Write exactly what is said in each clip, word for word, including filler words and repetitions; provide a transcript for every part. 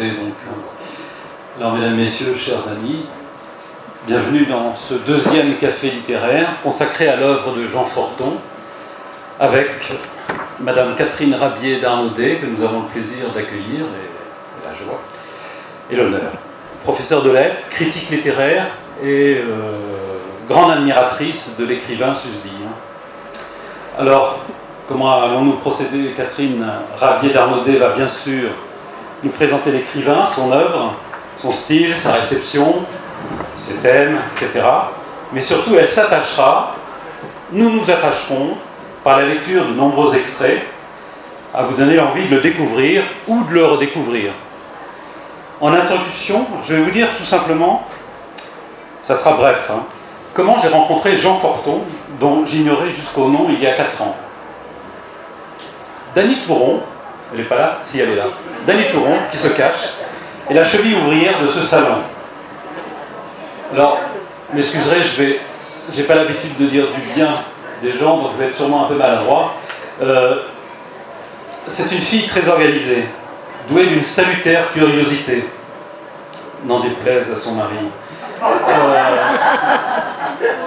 Donc, alors, mesdames, messieurs, chers amis, bienvenue dans ce deuxième café littéraire consacré à l'œuvre de Jean Forton, avec madame Catherine Rabier-Darnaudet, que nous avons le plaisir d'accueillir, et la joie, et l'honneur. Professeure de lettres, critique littéraire et euh, grande admiratrice de l'écrivain susdit. Alors, comment allons-nous procéder? Catherine Rabier-Darnaudet va bien sûr nous présenter l'écrivain, son œuvre, son style, sa réception, ses thèmes, et cetera. Mais surtout, elle s'attachera, nous nous attacherons, par la lecture de nombreux extraits, à vous donner l'envie de le découvrir ou de le redécouvrir. En introduction, je vais vous dire tout simplement, ça sera bref, hein, comment j'ai rencontré Jean Forton, dont j'ignorais jusqu'au nom il y a quatre ans. Dany Touron, elle n'est pas là? Si, elle est là. Dany Touron, qui se cache, est la cheville ouvrière de ce salon. Alors, m'excuserai, je vais... J'ai pas l'habitude de dire du bien des gens, donc je vais être sûrement un peu maladroit. Euh, C'est une fille très organisée, douée d'une salutaire curiosité. N'en déplaise à son mari. Euh,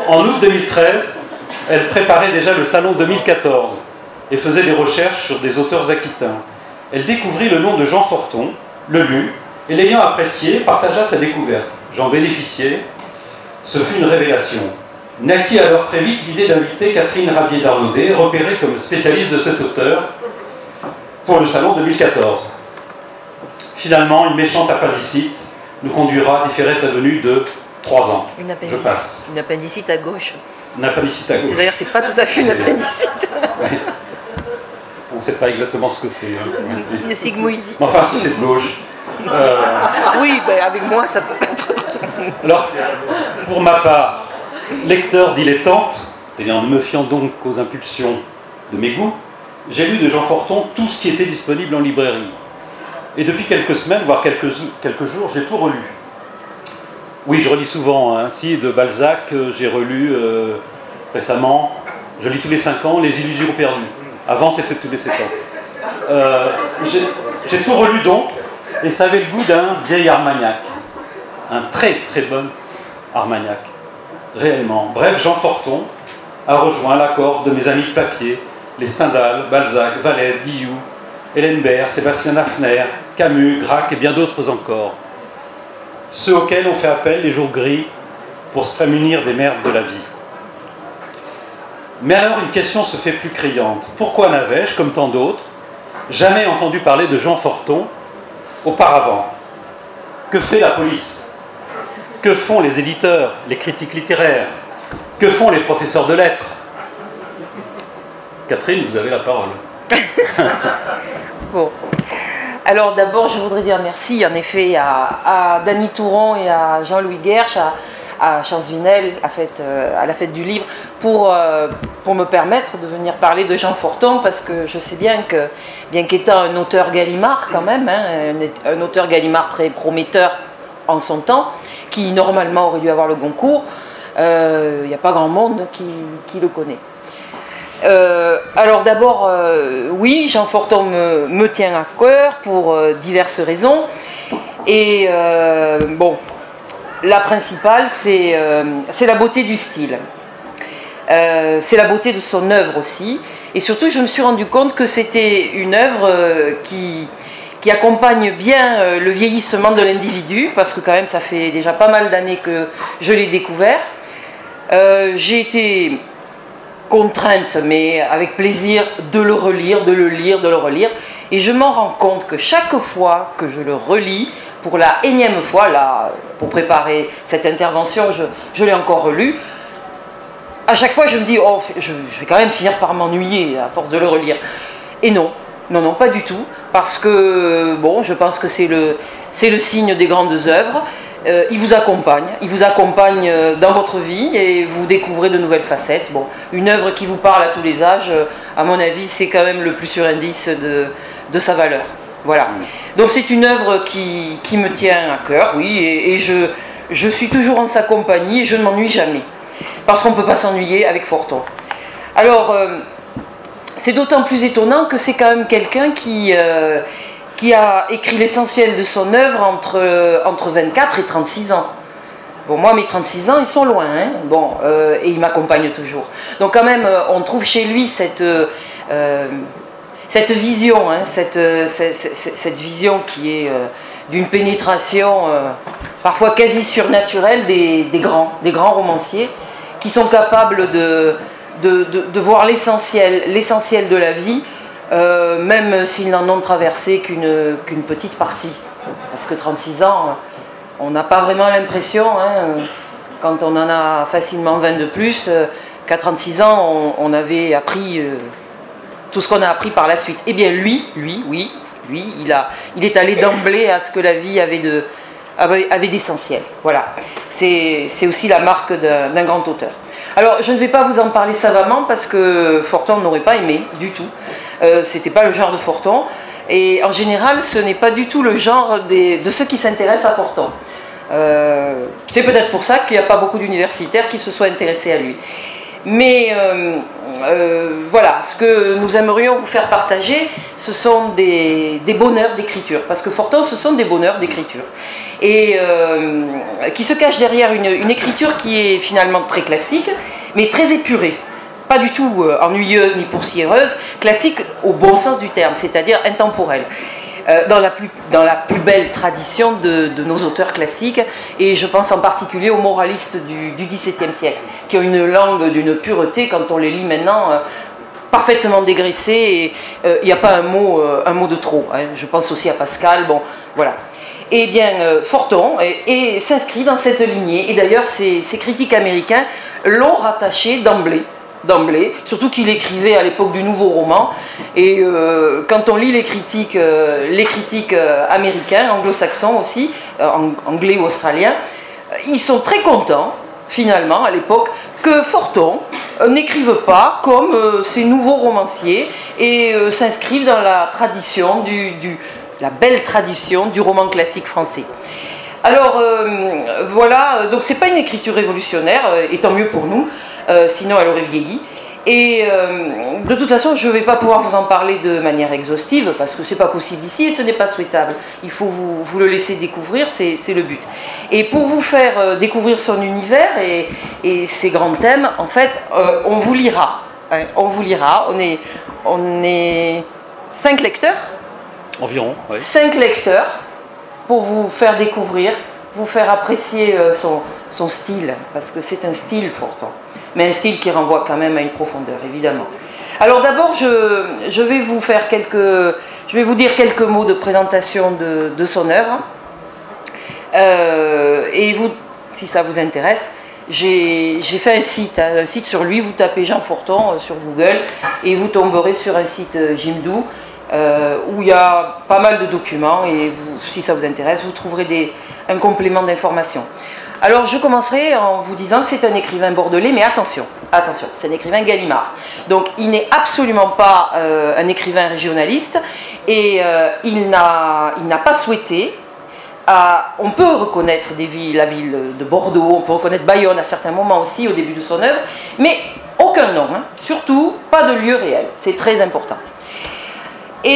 en août deux mille treize, elle préparait déjà le salon deux mille quatorze et faisait des recherches sur des auteurs aquitains. Elle découvrit le nom de Jean Forton, le lut, et l'ayant apprécié, partagea sa découverte. J'en bénéficiais. Ce fut une révélation. Naquit alors très vite l'idée d'inviter Catherine Rabier-Darnaudet, repérée comme spécialiste de cet auteur, pour le salon deux mille quatorze. Finalement, une méchante appendicite nous conduira à différer sa venue de trois ans. Une appendicite, je passe. Une appendicite à gauche. Une appendicite à gauche. C'est-à-dire, c'est pas tout à fait une appendicite. Ouais. On ne sait pas exactement ce que c'est. Euh, le sigmoïdite. Enfin, si c'est de gauche. Euh... Oui, ben avec moi, ça peut être... Alors, pour ma part, lecteur dilettante, et en me fiant donc aux impulsions de mes goûts, j'ai lu de Jean Forton tout ce qui était disponible en librairie. Et depuis quelques semaines, voire quelques, quelques jours, j'ai tout relu. Oui, je relis souvent. Ainsi, hein, de Balzac, j'ai relu euh, récemment, je lis tous les cinq ans, Les Illusions perdues. Avant, c'était tous les sept ans. Euh, J'ai tout relu donc, et ça avait le goût d'un vieil Armagnac. Un très très bon Armagnac. Réellement. Bref, Jean Forton a rejoint l'accord de mes amis de papier, les Stendhal, Balzac, Vallès, Guillou, Hélène Baird, Sébastien Hafner, Camus, Grac et bien d'autres encore. Ceux auxquels on fait appel les jours gris pour se prémunir des merdes de la vie. Mais alors une question se fait plus criante. Pourquoi n'avais-je, comme tant d'autres, jamais entendu parler de Jean Forton auparavant? Que fait la police? Que font les éditeurs, les critiques littéraires? Que font les professeurs de lettres? Catherine, vous avez la parole. Bon. Alors d'abord, je voudrais dire merci en effet à, à Dany Touron et à Jean-Louis Guerche, à à Charles Vinel, à, fête, euh, à la fête du livre, pour, euh, pour me permettre de venir parler de Jean Forton, parce que je sais bien que, bien qu'étant un auteur Gallimard quand même, hein, un, un auteur Gallimard très prometteur en son temps, qui normalement aurait dû avoir le Goncourt, il euh, n'y a pas grand monde qui, qui le connaît. Euh, alors d'abord, euh, oui, Jean Forton me, me tient à cœur pour euh, diverses raisons, et euh, bon... La principale, c'est euh, la beauté du style. Euh, c'est la beauté de son œuvre aussi. Et surtout, je me suis rendu compte que c'était une œuvre euh, qui, qui accompagne bien euh, le vieillissement de l'individu, parce que quand même, ça fait déjà pas mal d'années que je l'ai découvert. Euh, J'ai été contrainte, mais avec plaisir, de le relire, de le lire, de le relire. Et je m'en rends compte que chaque fois que je le relis, pour la énième fois, là, pour préparer cette intervention, je, je l'ai encore relu. À chaque fois, je me dis, oh, je, je vais quand même finir par m'ennuyer à force de le relire. Et non, non, non, pas du tout, parce que, bon, je pense que c'est le, c'est le signe des grandes œuvres, Euh, il vous accompagne, il vous accompagne dans votre vie et vous découvrez de nouvelles facettes. Bon, une œuvre qui vous parle à tous les âges, à mon avis, c'est quand même le plus sûr indice de, de sa valeur. Voilà. Donc c'est une œuvre qui, qui me tient à cœur, oui, et, et je, je suis toujours en sa compagnie et je ne m'ennuie jamais, parce qu'on ne peut pas s'ennuyer avec Forton. Alors, euh, c'est d'autant plus étonnant que c'est quand même quelqu'un qui... Euh, qui a écrit l'essentiel de son œuvre entre, entre vingt-quatre et trente-six ans. Bon, moi, mes trente-six ans, ils sont loin, hein, bon, euh, et il m'accompagne toujours. Donc, quand même, on trouve chez lui cette, euh, cette vision, hein, cette, cette, cette vision qui est euh, d'une pénétration euh, parfois quasi surnaturelle des, des, grands, des grands romanciers qui sont capables de, de, de, de voir l'essentiel, l'essentiel de la vie, Euh, même s'ils n'en ont traversé qu'une qu'une petite partie. Parce que trente-six ans, on n'a pas vraiment l'impression, hein, quand on en a facilement vingt de plus, euh, qu'à trente-six ans, on, on avait appris euh, tout ce qu'on a appris par la suite. Eh bien, lui, lui, oui, lui, il, a, il est allé d'emblée à ce que la vie avait de, avait, avait d'essentiel. Voilà. C'est aussi la marque d'un grand auteur. Alors, je ne vais pas vous en parler savamment parce que Forton n'aurait pas aimé du tout. Euh, c'était pas le genre de Forton, et en général ce n'est pas du tout le genre des, de ceux qui s'intéressent à Forton. Euh, c'est peut-être pour ça qu'il n'y a pas beaucoup d'universitaires qui se soient intéressés à lui, mais euh, euh, voilà, ce que nous aimerions vous faire partager, ce sont des, des bonheurs d'écriture, parce que Forton, ce sont des bonheurs d'écriture, et euh, qui se cachent derrière une, une écriture qui est finalement très classique, mais très épurée. Pas du tout euh, ennuyeuse ni poussiéreuse, classique au bon sens du terme, c'est-à-dire intemporelle, euh, dans, la plus, dans la plus belle tradition de, de nos auteurs classiques, et je pense en particulier aux moralistes du, du dix-septième siècle, qui ont une langue d'une pureté, quand on les lit maintenant, euh, parfaitement dégraissée, et il n'y a pas un mot, euh, un mot de trop, hein. Je pense aussi à Pascal, bon, voilà. Et bien, euh, Forton s'inscrit dans cette lignée, et d'ailleurs, ces, ces critiques américains l'ont rattaché d'emblée, d'emblée, surtout qu'il écrivait à l'époque du nouveau roman, et euh, quand on lit les critiques, euh, les critiques euh, américains, anglo-saxons aussi, euh, anglais ou australiens, euh, ils sont très contents, finalement, à l'époque, que Forton euh, n'écrive pas comme euh, ces nouveaux romanciers, et euh, s'inscrive dans la tradition, du, du, la belle tradition du roman classique français. Alors, euh, voilà, donc c'est pas une écriture révolutionnaire, et tant mieux pour nous, Euh, sinon elle aurait vieilli, et euh, de toute façon je ne vais pas pouvoir vous en parler de manière exhaustive parce que c'est pas possible ici et ce n'est pas souhaitable, il faut vous, vous le laisser découvrir, c'est le but, et pour vous faire euh, découvrir son univers et, et ses grands thèmes, en fait euh, on vous lira, hein, on vous lira, on est, on est cinq lecteurs environ, oui. cinq lecteurs pour vous faire découvrir, vous faire apprécier euh, son, son style, parce que c'est un style Forton, mais un style qui renvoie quand même à une profondeur, évidemment. Alors d'abord, je, je vais vous faire quelques, je vais vous dire quelques mots de présentation de, de son œuvre. Euh, et vous, si ça vous intéresse, j'ai fait un site, hein, un site sur lui. Vous tapez Jean Forton sur Google et vous tomberez sur un site Jimdo euh, où il y a pas mal de documents. Et vous, si ça vous intéresse, vous trouverez des, un complément d'information. Alors je commencerai en vous disant que c'est un écrivain bordelais, mais attention, attention, c'est un écrivain Gallimard. Donc il n'est absolument pas euh, un écrivain régionaliste, et euh, il n'a pas souhaité, à, on peut reconnaître des villes, la ville de Bordeaux, on peut reconnaître Bayonne à certains moments aussi au début de son œuvre, mais aucun nom, hein, surtout pas de lieu réel, c'est très important.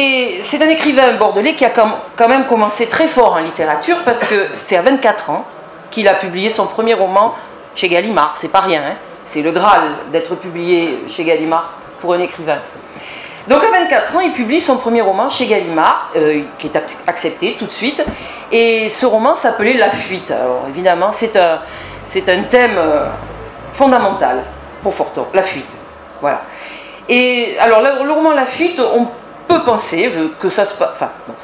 Et c'est un écrivain bordelais qui a quand même commencé très fort en littérature, parce que c'est à vingt-quatre ans qu'il a publié son premier roman chez Gallimard. C'est pas rien, hein, c'est le Graal d'être publié chez Gallimard pour un écrivain. Donc à vingt-quatre ans, il publie son premier roman chez Gallimard, euh, qui est accepté tout de suite, et ce roman s'appelait La Fuite. Alors évidemment, c'est un, c'est un thème euh, fondamental pour Forton, la fuite. Voilà. Et alors, le, le roman La Fuite, on peut penser que ça se passe... Enfin, bon,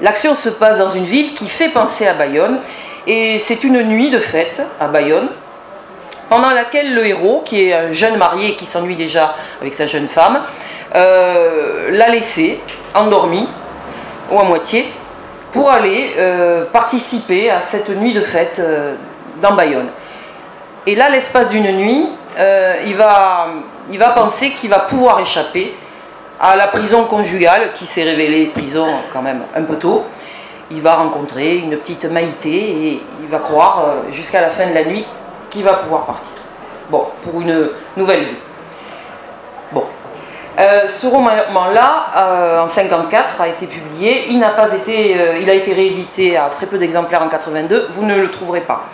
l'action se passe dans une ville qui fait penser à Bayonne, et c'est une nuit de fête à Bayonne, pendant laquelle le héros, qui est un jeune marié qui s'ennuie déjà avec sa jeune femme, euh, l'a laissée endormie, ou à moitié, pour aller euh, participer à cette nuit de fête euh, dans Bayonne. Et là, l'espace d'une nuit, euh, il va, il va penser qu'il va pouvoir échapper à la prison conjugale, qui s'est révélée prison quand même un peu tôt. Il va rencontrer une petite Maïté et il va croire euh, jusqu'à la fin de la nuit qu'il va pouvoir partir. Bon, pour une nouvelle vie. Bon. Euh, ce roman-là, euh, en mille neuf cent cinquante-quatre, a été publié. Il n'a pas été, euh, il a été réédité à très peu d'exemplaires en mille neuf cent quatre-vingt-deux. Vous ne le trouverez pas,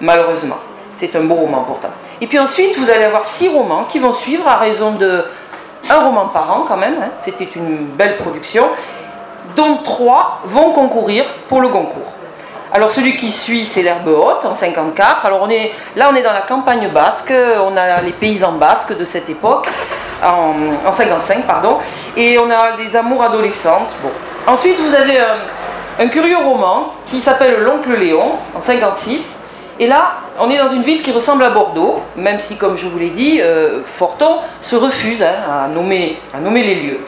malheureusement. C'est un beau roman pourtant. Et puis ensuite, vous allez avoir six romans qui vont suivre à raison de un roman par an quand même. Hein. C'était une belle production, dont trois vont concourir pour le Goncourt. Alors celui qui suit, c'est l'herbe haute en mille neuf cent cinquante-quatre. Alors on est, là on est dans la campagne basque, on a les paysans basques de cette époque, en mille neuf cent cinquante-cinq pardon, et on a des amours adolescentes. Bon. Ensuite vous avez un, un curieux roman qui s'appelle L'Oncle Léon en mille neuf cent cinquante-six. Et là, on est dans une ville qui ressemble à Bordeaux, même si, comme je vous l'ai dit, euh, Forton se refuse hein, à, nommer, à nommer les lieux.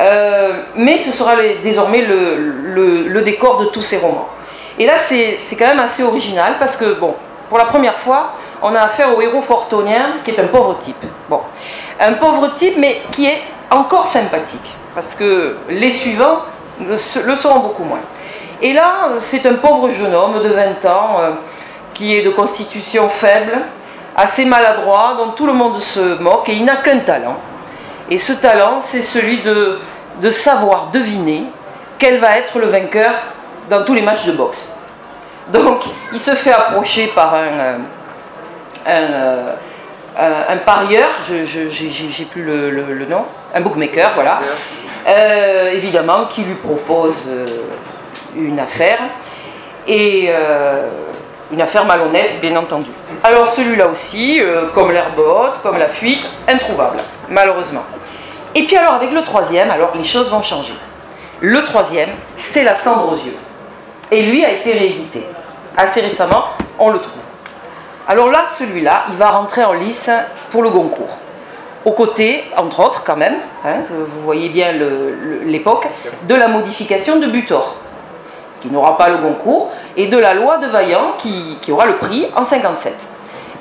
Euh, mais ce sera les, désormais le, le, le décor de tous ces romans. Et là, c'est quand même assez original parce que, bon, pour la première fois, on a affaire au héros fortonien qui est un pauvre type. Bon, un pauvre type, mais qui est encore sympathique parce que les suivants le, le seront beaucoup moins. Et là, c'est un pauvre jeune homme de vingt ans... Euh, qui est de constitution faible, assez maladroit, dont tout le monde se moque, et il n'a qu'un talent. Et ce talent, c'est celui de, de savoir deviner quel va être le vainqueur dans tous les matchs de boxe. Donc, il se fait approcher par un, un, un, un parieur, j'ai plus le, le, le nom, un bookmaker, voilà, euh, évidemment, qui lui propose une affaire, et... Euh, une affaire malhonnête, bien entendu. Alors celui-là aussi, euh, comme l'herbe haute, comme la fuite, introuvable, malheureusement. Et puis alors avec le troisième, alors les choses vont changer. Le troisième, c'est La cendre aux yeux. Et lui a été réédité. Assez récemment, on le trouve. Alors là, celui-là, il va rentrer en lice pour le Goncourt. Aux côtés, entre autres quand même, hein, vous voyez bien l'époque, de la modification de Butor, qui n'aura pas le Goncourt, et de la loi de Vaillant qui, qui aura le prix en mille neuf cent cinquante-sept.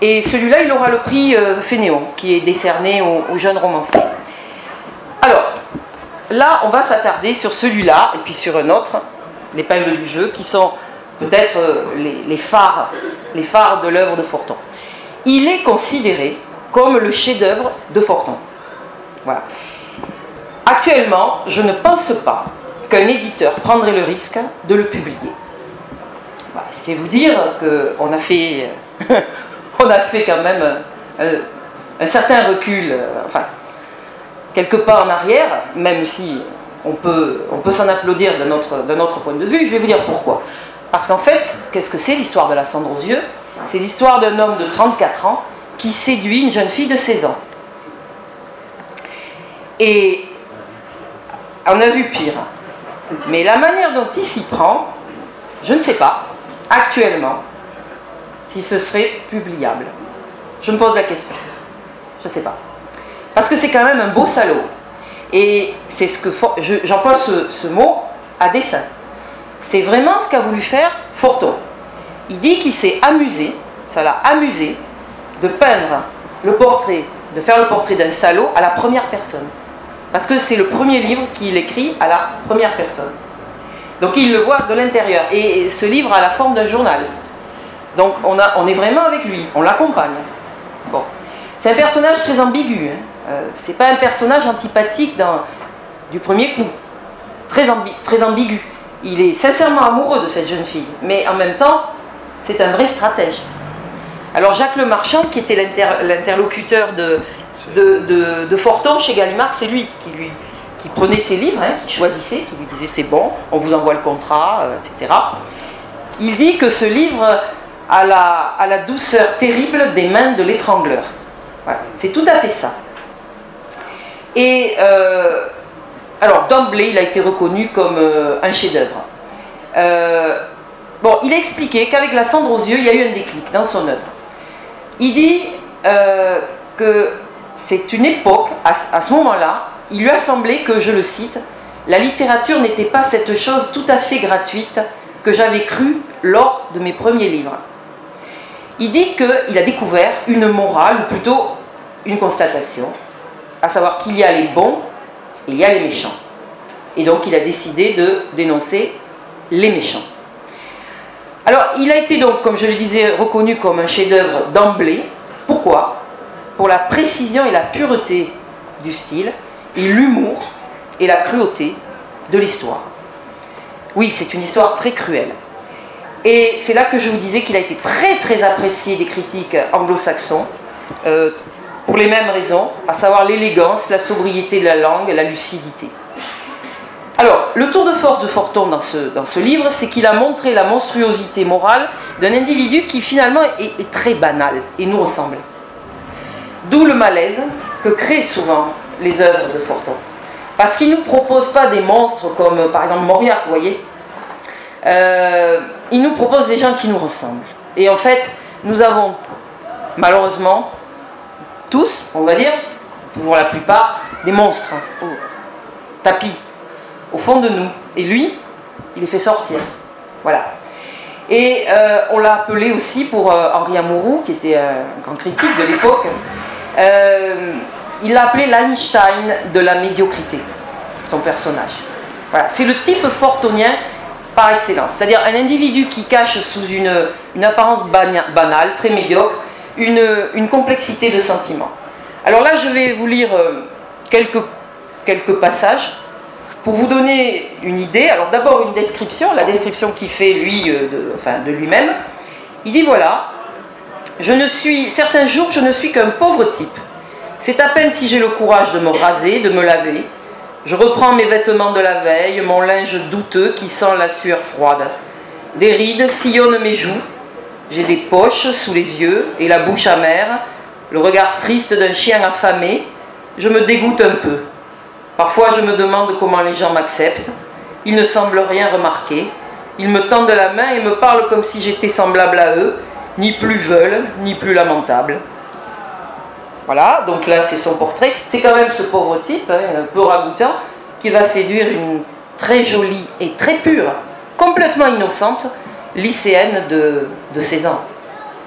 Et celui-là, il aura le prix euh, Fénéon, qui est décerné aux, aux jeunes romanciers. Alors, là, on va s'attarder sur celui-là, et puis sur un autre, l'épingle du jeu, qui sont peut-être euh, les, les phares, les phares de l'œuvre de Forton. Il est considéré comme le chef-d'œuvre de Forton. Voilà. Actuellement, je ne pense pas qu'un éditeur prendrait le risque de le publier. C'est vous dire qu'on a fait, on a fait quand même un, un certain recul, enfin, quelques pas en arrière, même si on peut, on peut s'en applaudir d'un autre, d'un autre point de vue. Je vais vous dire pourquoi. Parce qu'en fait, qu'est-ce que c'est l'histoire de La cendre aux yeux? C'est l'histoire d'un homme de trente-quatre ans qui séduit une jeune fille de seize ans. Et on a vu pire. Mais la manière dont il s'y prend, je ne sais pas. Actuellement, si ce serait publiable, je me pose la question. Je ne sais pas. Parce que c'est quand même un beau salaud. Et c'est ce que j'emploie ce, ce mot à dessein. C'est vraiment ce qu'a voulu faire Forton. Il dit qu'il s'est amusé, ça l'a amusé, de peindre le portrait, de faire le portrait d'un salaud à la première personne. Parce que c'est le premier livre qu'il écrit à la première personne. Donc il le voit de l'intérieur. Et ce livre a la forme d'un journal. Donc on, a, on est vraiment avec lui, on l'accompagne. Bon. C'est un personnage très ambigu. Hein. Euh, c'est pas un personnage antipathique dans, du premier coup. Très, ambi, très ambigu. Il est sincèrement amoureux de cette jeune fille. Mais en même temps, c'est un vrai stratège. Alors Jacques Le Marchand, qui était l'interlocuteur de, de, de, de Forton chez Gallimard, c'est lui qui lui... qui prenait ses livres, hein, qui choisissait, qui lui disait c'est bon, on vous envoie le contrat, euh, et cetera. Il dit que ce livre a la, a la douceur terrible des mains de l'étrangleur. Voilà. C'est tout à fait ça. Et euh, alors d'emblée, il a été reconnu comme euh, un chef-d'œuvre. Euh, bon, il a expliqué qu'avec La cendre aux yeux, il y a eu un déclic dans son œuvre. Il dit euh, que c'est une époque, à, à ce moment-là, il lui a semblé que, je le cite, La littérature n'était pas cette chose tout à fait gratuite que j'avais cru lors de mes premiers livres. Il dit qu'il a découvert une morale, ou plutôt une constatation, à savoir qu'il y a les bons et il y a les méchants. Et donc il a décidé de dénoncer les méchants. Alors il a été donc, comme je le disais, reconnu comme un chef-d'œuvre d'emblée. Pourquoi? Pour la précision et la pureté du style, et l'humour et la cruauté de l'histoire. Oui, c'est une histoire très cruelle. Et c'est là que je vous disais qu'il a été très très apprécié des critiques anglo-saxons, euh, pour les mêmes raisons, à savoir l'élégance, la sobriété de la langue, la lucidité. Alors, le tour de force de Forton dans ce, dans ce livre, c'est qu'il a montré la monstruosité morale d'un individu qui finalement est, est très banal et nous ressemble. D'où le malaise que créent souvent les œuvres de Forton. Parce qu'il ne nous propose pas des monstres comme par exemple Mauriac, vous voyez. Euh, il nous propose des gens qui nous ressemblent. Et en fait, nous avons malheureusement tous, on va dire, pour la plupart, des monstres au tapis, au fond de nous. Et lui, il les fait sortir. Voilà. Et euh, on l'a appelé aussi pour euh, Henri Amouroux, qui était euh, un grand critique de l'époque. Euh, il l'a appelé l'Einstein de la médiocrité, son personnage. Voilà. C'est le type fortonien par excellence, c'est-à-dire un individu qui cache sous une, une apparence banale, très médiocre, une, une complexité de sentiments. Alors là, je vais vous lire quelques, quelques passages pour vous donner une idée. Alors d'abord une description, la description qu'il fait lui, de, enfin, de lui-même. Il dit voilà, je ne suis, certains jours je ne suis qu'un pauvre type. C'est à peine si j'ai le courage de me raser, de me laver. Je reprends mes vêtements de la veille, mon linge douteux qui sent la sueur froide. Des rides sillonnent mes joues, j'ai des poches sous les yeux et la bouche amère, le regard triste d'un chien affamé, je me dégoûte un peu. Parfois je me demande comment les gens m'acceptent, ils ne semblent rien remarquer, ils me tendent la main et me parlent comme si j'étais semblable à eux, ni plus veule, ni plus lamentable. Voilà, donc là c'est son portrait. C'est quand même ce pauvre type, hein, un peu ragoûtant, qui va séduire une très jolie et très pure, complètement innocente, lycéenne de, de seize ans.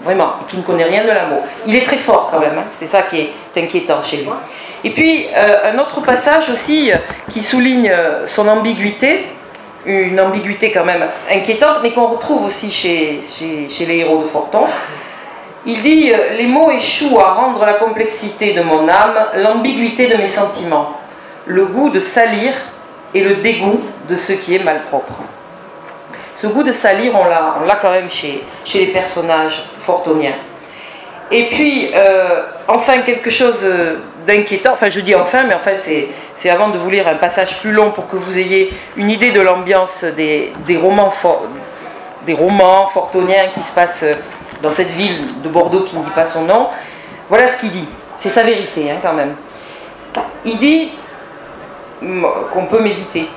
Vraiment, qui ne connaît rien de l'amour. Il est très fort quand même, hein, c'est ça qui est inquiétant chez lui. Et puis, euh, un autre passage aussi euh, qui souligne euh, son ambiguïté, une ambiguïté quand même inquiétante, mais qu'on retrouve aussi chez, chez, chez les héros de Forton. Il dit euh, « Les mots échouent à rendre la complexité de mon âme, l'ambiguïté de mes sentiments, le goût de salir et le dégoût de ce qui est malpropre. » Ce goût de salir, on l'a quand même chez, chez les personnages fortoniens. Et puis, euh, enfin, quelque chose d'inquiétant, enfin je dis enfin, mais enfin c'est avant de vous lire un passage plus long pour que vous ayez une idée de l'ambiance des, des romans for, des romans fortoniens qui se passent dans cette ville de Bordeaux qui ne dit pas son nom. Voilà ce qu'il dit, c'est sa vérité hein, quand même. Il dit qu'on peut méditer.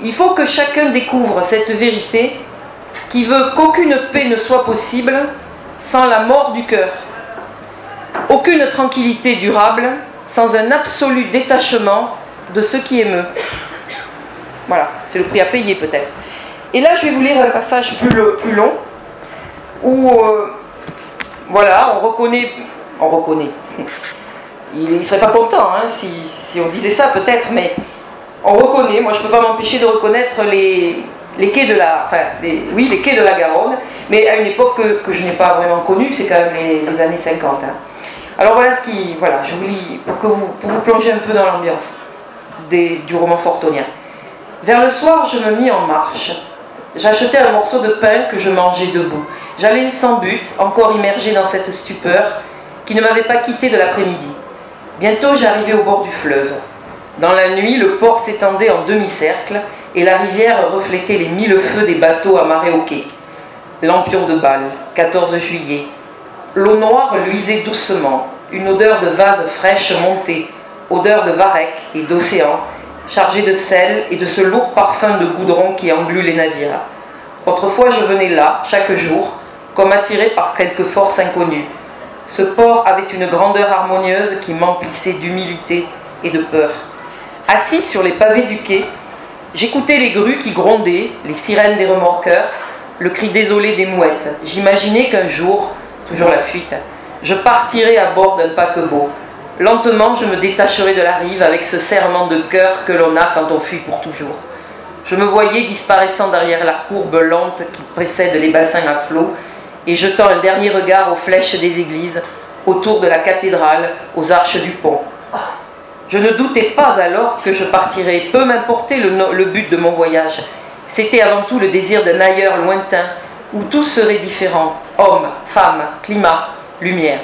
Il faut que chacun découvre cette vérité qui veut qu'aucune paix ne soit possible sans la mort du cœur, aucune tranquillité durable sans un absolu détachement de ce qui émeut. Voilà, c'est le prix à payer peut-être. Et là je vais vous lire un passage plus, plus long où, euh, voilà, on reconnaît, on reconnaît, il ne serait pas content hein, si, si on disait ça peut-être, mais on reconnaît, moi je ne peux pas m'empêcher de reconnaître les, les quais de la, enfin, les, oui, les quais de la Garonne, mais à une époque que, que je n'ai pas vraiment connue, c'est quand même les, les années cinquante. Hein. Alors voilà ce qui, voilà, je vous lis, pour que vous, pour vous plonger un peu dans l'ambiance du roman fortonien. Vers le soir, je me mis en marche. J'achetais un morceau de pain que je mangeais debout. J'allais sans but, encore immergé dans cette stupeur qui ne m'avait pas quitté de l'après-midi. Bientôt j'arrivais au bord du fleuve. Dans la nuit, le port s'étendait en demi-cercle et la rivière reflétait les mille feux des bateaux amarrés au quai. Lampion de Bâle, quatorze juillet. L'eau noire luisait doucement, une odeur de vase fraîche montait, odeur de varech et d'océan, chargée de sel et de ce lourd parfum de goudron qui englue les navires. Autrefois je venais là, chaque jour, comme attiré par quelque force inconnue. Ce port avait une grandeur harmonieuse qui m'emplissait d'humilité et de peur. Assis sur les pavés du quai, J'écoutais les grues qui grondaient, les sirènes des remorqueurs, le cri désolé des mouettes. J'imaginais qu'un jour, toujours la fuite, je partirais à bord d'un paquebot. Lentement, je me détacherais de la rive avec ce serrement de cœur que l'on a quand on fuit pour toujours. Je me voyais disparaissant derrière la courbe lente qui précède les bassins à flot et jetant un dernier regard aux flèches des églises, autour de la cathédrale, aux arches du pont. Je ne doutais pas alors que je partirais, peu m'importait le, le but de mon voyage. C'était avant tout le désir d'un ailleurs lointain, où tout serait différent, hommes, femmes, climat, lumière.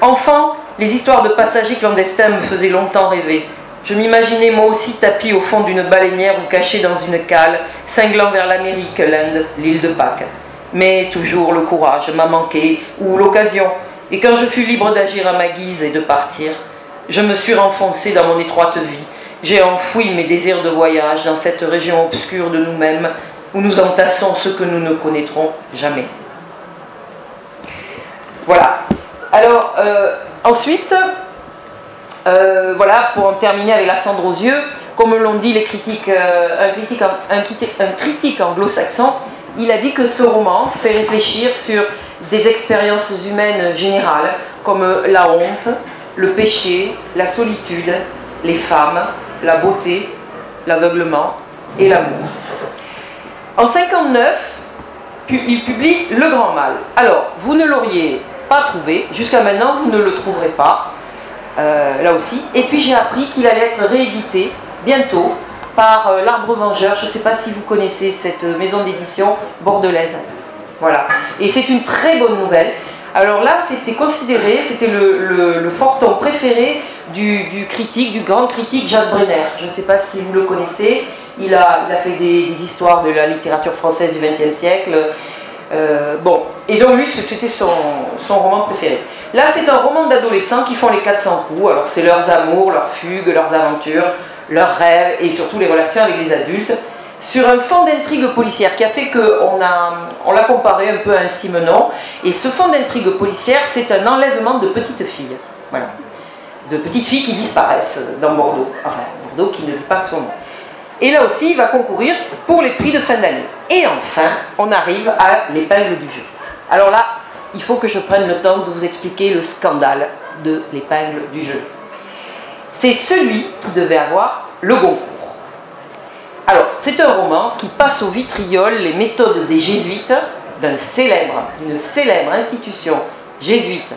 Enfant, les histoires de passagers clandestins me faisaient longtemps rêver. Je m'imaginais moi aussi tapis au fond d'une baleinière ou caché dans une cale, cinglant vers l'Amérique, l'Inde, l'île de Pâques. Mais toujours le courage m'a manqué, ou l'occasion, et quand je fus libre d'agir à ma guise et de partir, je me suis renfoncé dans mon étroite vie. J'ai enfoui mes désirs de voyage dans cette région obscure de nous-mêmes où nous entassons ce que nous ne connaîtrons jamais. Voilà. Alors, euh, ensuite, euh, voilà, pour en terminer avec La cendre aux yeux, comme l'ont dit les critiques, euh, un critique, un, un critique anglo-saxon, il a dit que ce roman fait réfléchir sur des expériences humaines générales comme la honte, le péché, la solitude, les femmes, la beauté, l'aveuglement et l'amour. En mille neuf cent cinquante-neuf, il publie Le Grand Mal. Alors, vous ne l'auriez pas trouvé, jusqu'à maintenant vous ne le trouverez pas, euh, là aussi. Et puis j'ai appris qu'il allait être réédité bientôt par euh, L'Arbre Vengeur. Je ne sais pas si vous connaissez cette maison d'édition bordelaise. Voilà. Et c'est une très bonne nouvelle. Alors là, c'était considéré, c'était le, le, le Forton préféré du, du critique, du grand critique Jacques Brenner. Je ne sais pas si vous le connaissez. Il a, il a fait des, des histoires de la littérature française du vingtième siècle. Euh, bon, et donc lui, c'était son, son roman préféré. Là, c'est un roman d'adolescents qui font les quatre cents coups. Alors, c'est leurs amours, leurs fugues, leurs aventures, leurs rêves et surtout les relations avec les adultes. Sur un fond d'intrigue policière qui a fait qu'on on l'a comparé un peu à un Simenon. Et ce fond d'intrigue policière, c'est un enlèvement de petites filles. Voilà. De petites filles qui disparaissent dans Bordeaux. Enfin, Bordeaux qui ne dit pas son nom. Et là aussi, il va concourir pour les prix de fin d'année. Et enfin, on arrive à L'épingle du jeu. Alors là, il faut que je prenne le temps de vous expliquer le scandale de L'épingle du jeu. C'est celui qui devait avoir le Goncourt. Alors, c'est un roman qui passe au vitriol les méthodes des jésuites d'une célèbre, d'une célèbre institution jésuite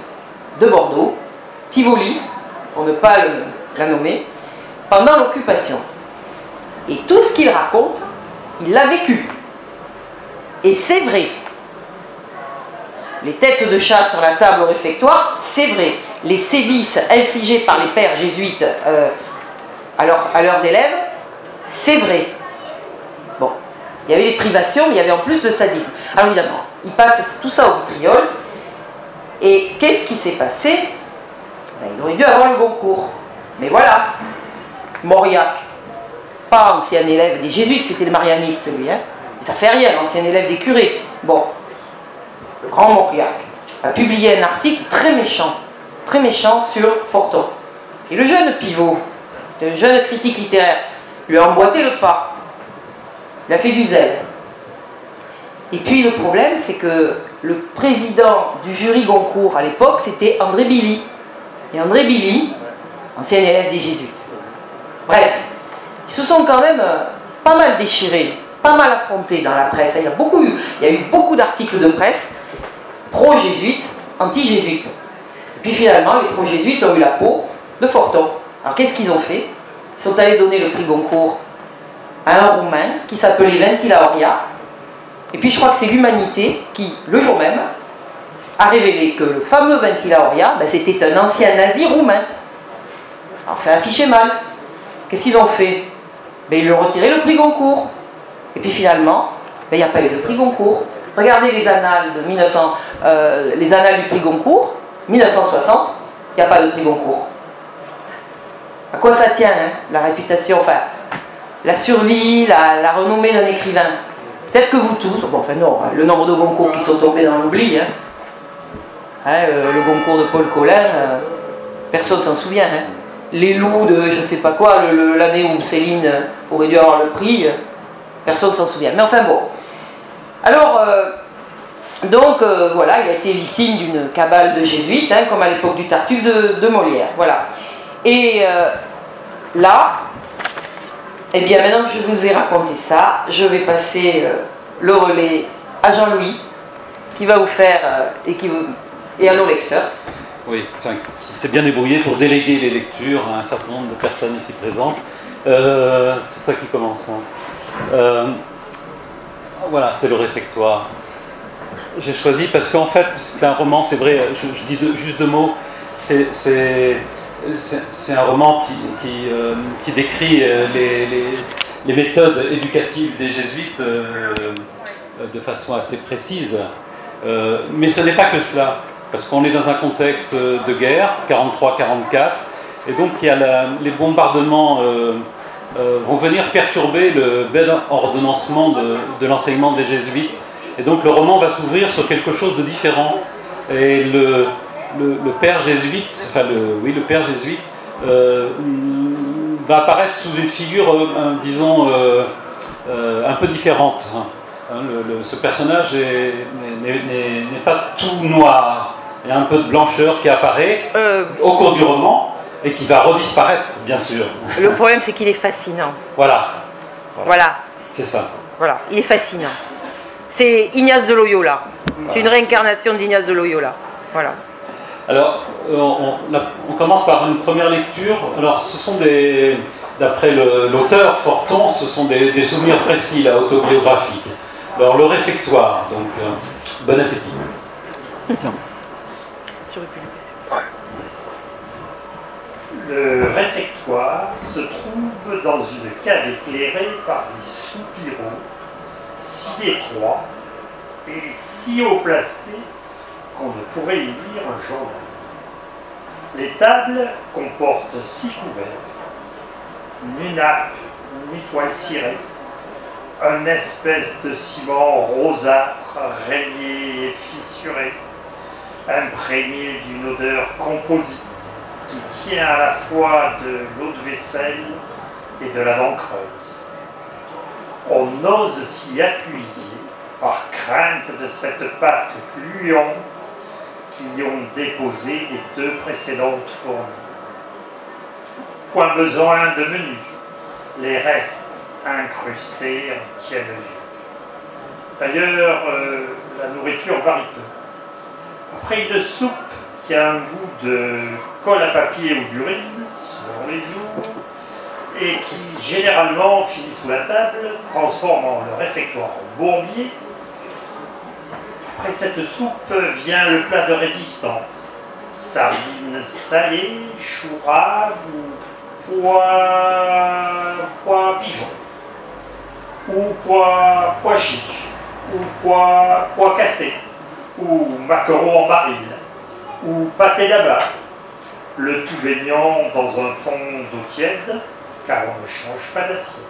de Bordeaux, Tivoli, pour ne pas le, la nommer, pendant l'occupation. Et tout ce qu'il raconte, il l'a vécu. Et c'est vrai. Les têtes de chat sur la table au réfectoire, c'est vrai. Les sévices infligés par les pères jésuites euh, à, leur, à leurs élèves, c'est vrai. Bon, il y avait les privations, mais il y avait en plus le sadisme. Alors évidemment, il passe tout ça au vitriol. Et qu'est-ce qui s'est passé? Ben, il aurait dû avoir le Goncourt. Mais voilà, Mauriac, pas ancien élève des jésuites, c'était le marianiste lui, hein. Ça fait rien, l'ancien élève des curés. Bon, le grand Mauriac a publié un article très méchant, très méchant sur Forton. Et le jeune pivot, le jeune critique littéraire, lui a emboîté le pas. Il a fait du zèle. Et puis le problème, c'est que le président du jury Goncourt à l'époque, c'était André Billy. Et André Billy, ancien élève des jésuites. Bref, ils se sont quand même pas mal déchirés, pas mal affrontés dans la presse. Il y a, beaucoup eu, il y a eu beaucoup d'articles de presse pro-jésuites, anti-jésuites. Et puis finalement, les pro-jésuites ont eu la peau de Forton. Alors qu'est-ce qu'ils ont fait? Ils sont allés donner le prix Goncourt à un Roumain qui s'appelait Ventilaoria. Et puis je crois que c'est l'Humanité qui, le jour même, a révélé que le fameux Ventilaoria, ben, c'était un ancien nazi roumain. Alors ça affichait mal. Qu'est-ce qu'ils ont fait? Ben, ils lui ont retiré le prix Goncourt. Et puis finalement, ben, il n'y a pas eu de prix Goncourt. Regardez les annales, de mille neuf cents, euh, les annales du prix Goncourt, mille neuf cent soixante, il n'y a pas de prix Goncourt. À quoi ça tient, hein, la réputation, enfin, la survie, la, la renommée d'un écrivain? Peut-être que vous tous, bon, enfin non, hein, le nombre de Goncourt qui sont tombés dans l'oubli, hein, hein, euh, le Goncourt de Paul Colin, euh, personne s'en souvient, hein. les loups de je sais pas quoi, l'année où Céline aurait dû avoir le prix, personne ne s'en souvient. Mais enfin bon. Alors, euh, donc euh, voilà, il a été victime d'une cabale de jésuites, hein, comme à l'époque du Tartuffe de, de Molière. Voilà. Et euh, là, eh bien maintenant que je vous ai raconté ça, je vais passer euh, le relais à Jean-Louis, qui va vous faire, euh, et, qui vous... et à nos lecteurs. Oui, enfin, qui s'est bien débrouillé pour déléguer les lectures à un certain nombre de personnes ici présentes. Euh, c'est toi qui commence. Hein. Euh, voilà, c'est le réfectoire. J'ai choisi parce qu'en fait, c'est un roman, c'est vrai, je, je dis de, juste deux mots, c'est... C'est un roman qui, qui, euh, qui décrit euh, les, les, les méthodes éducatives des jésuites euh, de façon assez précise. Euh, mais ce n'est pas que cela, parce qu'on est dans un contexte de guerre, quarante-trois quarante-quatre, et donc il y a la, les bombardements euh, euh, vont venir perturber le bel ordonnancement de, de l'enseignement des jésuites. Et donc le roman va s'ouvrir sur quelque chose de différent. Et le... Le, le père jésuite, enfin le, oui, le père jésuite euh, va apparaître sous une figure, euh, disons, euh, euh, un peu différente. Hein, le, le, ce personnage n'est pas tout noir. Il y a un peu de blancheur qui apparaît euh, au cours du roman et qui va redisparaître, bien sûr. Le problème, c'est qu'il est fascinant. Voilà. Voilà. Voilà. C'est ça. Voilà. Il est fascinant. C'est Ignace de Loyola. Voilà. C'est une réincarnation d'Ignace de Loyola. Voilà. Alors, on, on commence par une première lecture. Alors, ce sont des, d'après l'auteur Forton, ce sont des, des souvenirs précis, là, autobiographiques. Alors, le réfectoire, donc, euh, bon appétit. J'aurais pu le passer. Le réfectoire se trouve dans une cave éclairée par des soupiraux, si étroits et si haut placés qu'on ne pourrait y lire un journal. Les tables comportent six couverts, ni nappe, ni toile cirée, un espèce de ciment rosâtre, rayé et fissuré, imprégné d'une odeur composite qui tient à la fois de l'eau de vaisselle et de la dent creuse. On n'ose s'y appuyer par crainte de cette pâte gluante qui ont déposé les deux précédentes fournées. Point besoin de menu, les restes incrustés en tiennent lieu. D'ailleurs, euh, la nourriture varie peu. Après une soupe qui a un goût de colle à papier ou d'urine, selon les jours, et qui généralement finit sous la table, transformant le réfectoire en bourbier. Après cette soupe vient le plat de résistance. Sardines salées, choux raves ou pois, pois pigeon. Ou pois, pois chiche. Ou pois, pois cassé. Ou maquereau en baril. Ou pâté d'abat. Le tout baignant dans un fond d'eau tiède, car on ne change pas d'assiette.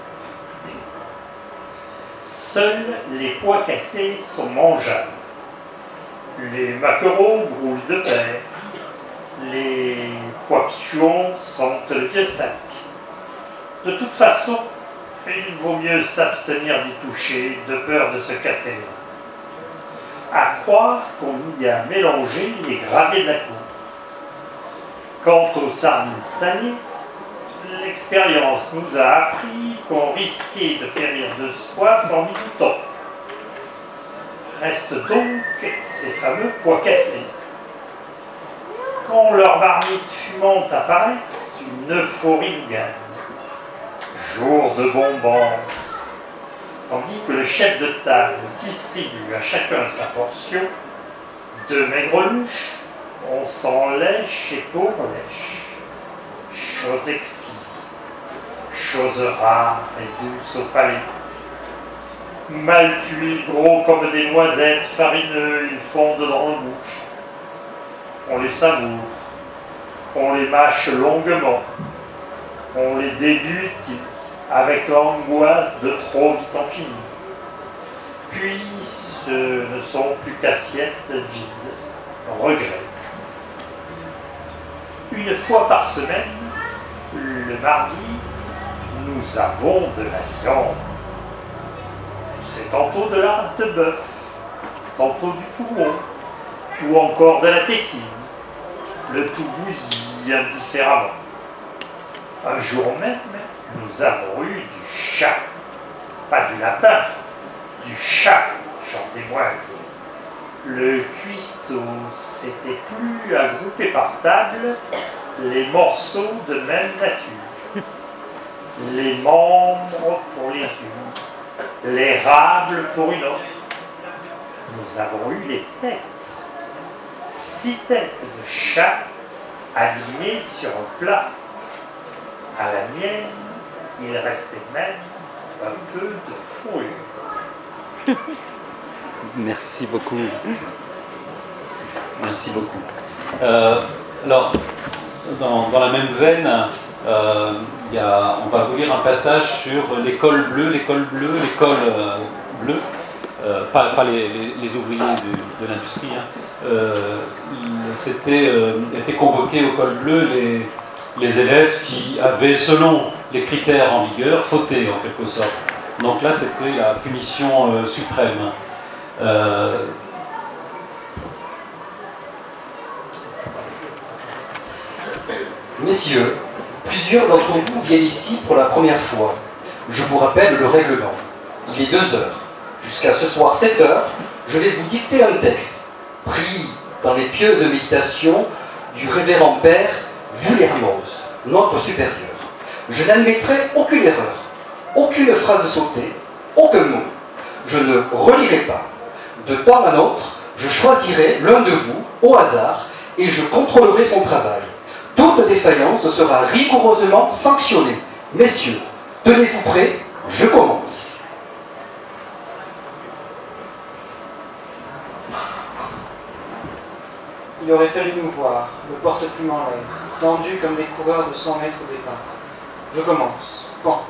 Seuls les pois cassés sont mangeables. Les maquereaux brûlent de verre, les pois pigeons sentent le vieux sac. De toute façon, il vaut mieux s'abstenir d'y toucher, de peur de se casser. À croire qu'on y a mélangé les gravés de la cour. Quant aux sardines salées, l'expérience nous a appris qu'on risquait de périr de soif en y goûtant. Restent donc ces fameux pois cassés. Quand leurs marmites fumantes apparaissent, une euphorie nous gagne. Jour de bombance. Tandis que le chef de table distribue à chacun sa portion, de maigres louches, on s'en lèche et pauvre lèche. Chose exquise, chose rare et douce au palais. Mal cuits, gros comme des noisettes, farineux, ils fondent dans la bouche. On les savoure, on les mâche longuement, on les déglutit avec l'angoisse de trop vite en finir. Puis ce ne sont plus qu'assiettes vides, regrets. Une fois par semaine, le mardi, nous avons de la viande. C'est tantôt de la rate de bœuf, tantôt du poumon, ou encore de la tétine, le tout bouilli indifféremment. Un jour même, nous avons eu du chat, pas du lapin, du chat, j'en témoigne. Le cuistot s'était plus à grouper par table les morceaux de même nature, les membres pour les unes, les rables pour une autre. Nous avons eu les têtes, six têtes de chat alignées sur un plat. À la mienne, il restait même un peu de fouille. Merci beaucoup. Merci beaucoup. Euh, alors, dans, dans la même veine, euh, y a, on va vous lire un passage sur l'école bleue, l'école bleue, l'école euh, bleue, euh, pas, pas les, les, les ouvriers du, de l'industrie. Hein. Euh, C'était euh, étaient convoqués au col bleu les, les élèves qui avaient, selon les critères en vigueur, fauté en quelque sorte. Donc là, c'était la punition euh, suprême. Euh... Messieurs, plusieurs d'entre vous viennent ici pour la première fois. Je vous rappelle le règlement. Il est deux heures. Jusqu'à ce soir sept heures, je vais vous dicter un texte, pris dans les pieuses méditations du révérend père Vullermoz, notre supérieur. Je n'admettrai aucune erreur, aucune phrase sautée, aucun mot. Je ne relirai pas. De temps à autre, je choisirai l'un de vous, au hasard, et je contrôlerai son travail. Toute défaillance sera rigoureusement sanctionnée. Messieurs, tenez-vous prêts, je commence. Il aurait fallu nous voir, le porte-plume en l'air, tendu comme des coureurs de cent mètres au départ. Je commence. Pan,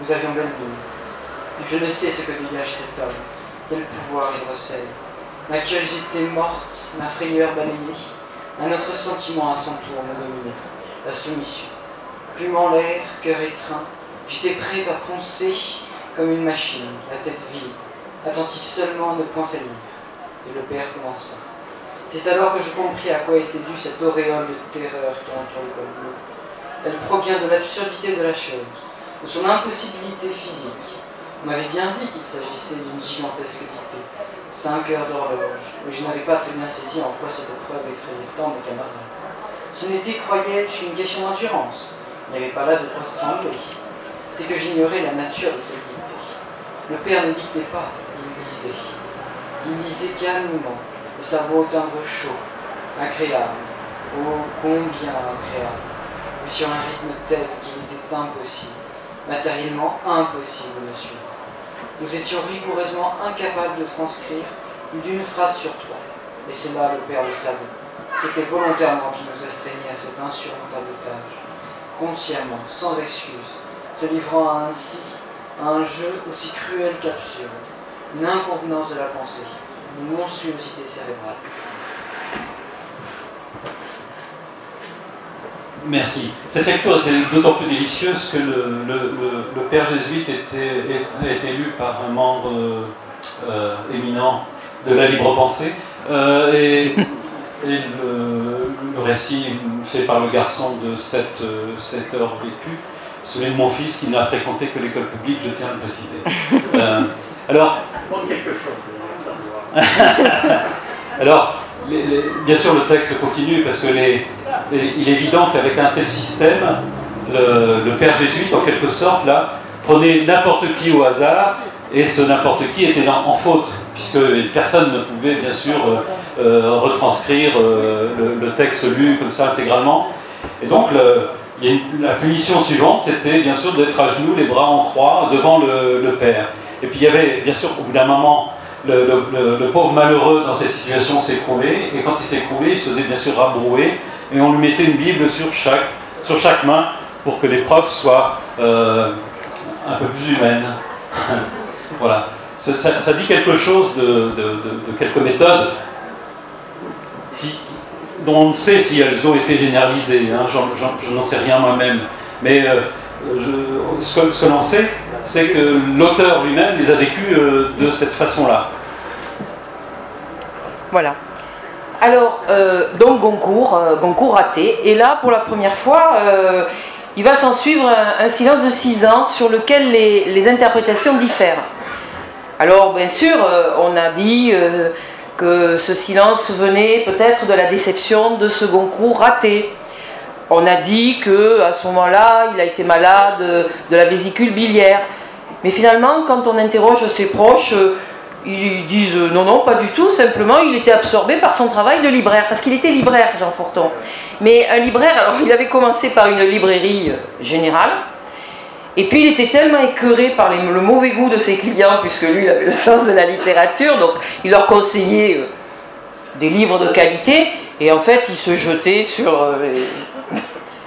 nous avions belle mine. Et je ne sais ce que dégage cet homme. Quel pouvoir il recèle. Ma curiosité morte, ma frayeur balayée, un autre sentiment à son tour me dominait, la soumission. Plume en l'air, cœur étreint, j'étais prêt à foncer comme une machine, la tête vide, attentif seulement à ne point faillir. Et le père commença. C'est alors que je compris à quoi était due cette auréole de terreur qui entoure le col bleu. Elle provient de l'absurdité de la chose, de son impossibilité physique. On m'avait bien dit qu'il s'agissait d'une gigantesque dictée. Cinq heures d'horloge, mais je n'avais pas très bien saisi en quoi cette épreuve effrayait tant mes camarades. Ce n'était, croyais-je, une question d'endurance. Il n'y avait pas là de quoi se trembler. C'est que j'ignorais la nature de cette dictée. Le père ne dictait pas, il lisait. Il lisait calmement, le cerveau au timbre chaud, incréable. Oh, combien incréable. Mais sur un rythme tel qu'il était impossible. Matériellement impossible, monsieur. Nous étions rigoureusement incapables de transcrire d'une phrase sur trois. Et cela, le père le savait. C'était volontairement qu'il nous astreignait à cet insurmontable tâche. Consciemment, sans excuse, se livrant ainsi à un jeu aussi cruel qu'absurde. Une inconvenance de la pensée, une monstruosité cérébrale. Merci. Cette lecture était d'autant plus délicieuse que le, le, le père jésuite était, était élu par un membre euh, éminent de la libre pensée. Euh, et et le, le récit fait par le garçon de cette, cette heure vécue, celui de mon fils qui n'a fréquenté que l'école publique, je tiens à le préciser. Euh, alors. Quelque chose. Alors. Les, les, bien sûr, le texte continue parce que les, les, il est évident qu'avec un tel système, le, le père jésuite, en quelque sorte, là, prenait n'importe qui au hasard, et ce n'importe qui était en, en faute, puisque personne ne pouvait, bien sûr, euh, euh, retranscrire euh, le, le texte lu comme ça intégralement. Et donc, le, il y a une, la punition suivante, c'était bien sûr d'être à genoux, les bras en croix, devant le, le père. Et puis, il y avait, bien sûr, au bout d'un moment. Le, le, le pauvre malheureux dans cette situation s'écroulait, et quand il s'écroulait, il se faisait bien sûr rabrouer, et on lui mettait une Bible sur chaque, sur chaque main pour que l'épreuve soit euh, un peu plus humaine. Voilà. Ça, ça, ça dit quelque chose de, de, de, de quelques méthodes qui, dont on ne sait si elles ont été généralisées, hein. J'en sais rien moi-même. Mais euh, je, ce, ce que l'on sait, c'est que l'auteur lui-même les a vécus euh, de cette façon-là. Voilà. Alors, euh, donc Goncourt, euh, Goncourt raté. Et là, pour la première fois, euh, il va s'en suivre un, un silence de six ans sur lequel les, les interprétations diffèrent. Alors, bien sûr, euh, on a dit euh, que ce silence venait peut-être de la déception de ce Goncourt raté. On a dit qu'à ce moment-là, il a été malade de la vésicule biliaire. Mais finalement, quand on interroge ses proches, ils disent non, non, pas du tout. Simplement, il était absorbé par son travail de libraire. Parce qu'il était libraire, Jean Forton. Mais un libraire, alors il avait commencé par une librairie générale. Et puis, il était tellement écœuré par les, le mauvais goût de ses clients, puisque lui, il avait le sens de la littérature. Donc, il leur conseillait des livres de qualité. Et en fait, il se jetait sur... les...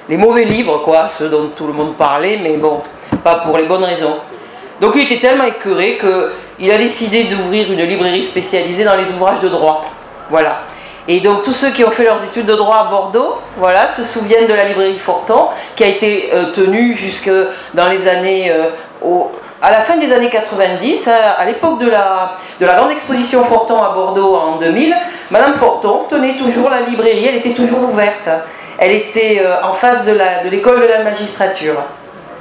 les mauvais livres, quoi, ceux dont tout le monde parlait, mais bon, pas pour les bonnes raisons. Donc il était tellement écœuré qu'il a décidé d'ouvrir une librairie spécialisée dans les ouvrages de droit. Voilà. Et donc tous ceux qui ont fait leurs études de droit à Bordeaux, voilà, se souviennent de la librairie Forton, qui a été euh, tenue jusque dans les années... Euh, au, à la fin des années quatre-vingt-dix, à, à l'époque de la, de la grande exposition Forton à Bordeaux en deux mille, Madame Forton tenait toujours la librairie, elle était toujours ouverte. Elle était en face de l'école de, de la magistrature,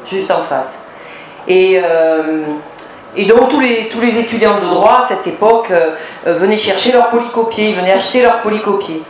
juste en face. Et, euh, et donc tous les, tous les étudiants de droit à cette époque euh, venaient chercher leurs polycopiés, ils venaient acheter leurs polycopiés.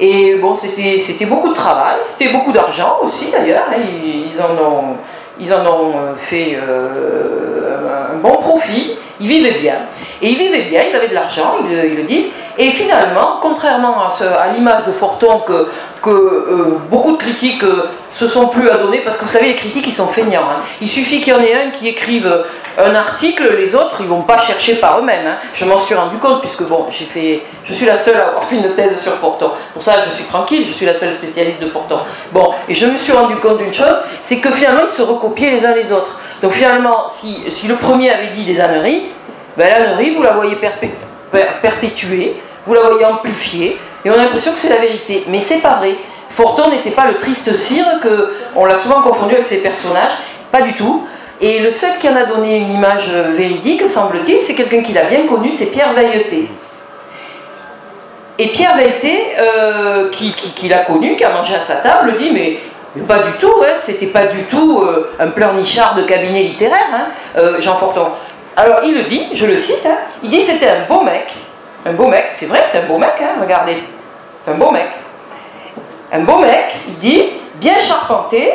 Et bon, c'était beaucoup de travail, c'était beaucoup d'argent aussi d'ailleurs, ils, ils, en ont, ils en ont fait euh, un bon profit, ils vivaient bien. Et ils vivaient bien, ils avaient de l'argent, ils, ils le disent. Et finalement, contrairement à, à l'image de Forton que, que euh, beaucoup de critiques euh, se sont plus à donner, parce que vous savez, les critiques, ils sont feignants. Hein. Il suffit qu'il y en ait un qui écrive un article, les autres, ils ne vont pas chercher par eux-mêmes. Hein. Je m'en suis rendu compte, puisque bon, j'ai fait, je suis la seule à avoir fait une thèse sur Forton. Pour ça, je suis tranquille, je suis la seule spécialiste de Forton. Bon, et je me suis rendu compte d'une chose, c'est que finalement, ils se recopiaient les uns les autres. Donc finalement, si, si le premier avait dit des âneries, ben, l'ânerie, vous la voyez perpé perpétuée, vous la voyez amplifiée, et on a l'impression que c'est la vérité. Mais c'est pas vrai. Forton n'était pas le triste cirque, on l'a souvent confondu avec ses personnages, pas du tout. Et le seul qui en a donné une image véridique, semble-t-il, c'est quelqu'un qu'il a bien connu, c'est Pierre Veilleté. Et Pierre Veilleté, euh, qui, qui, qui l'a connu, qui a mangé à sa table, dit mais... Mais pas du tout, hein, c'était pas du tout euh, un pleurnichard de cabinet littéraire, hein, euh, Jean Forton. Alors il le dit, je le cite, hein, il dit c'était un beau mec, un beau mec, c'est vrai, c'est un beau mec, hein, regardez, c'est un beau mec. Un beau mec, il dit, bien charpenté,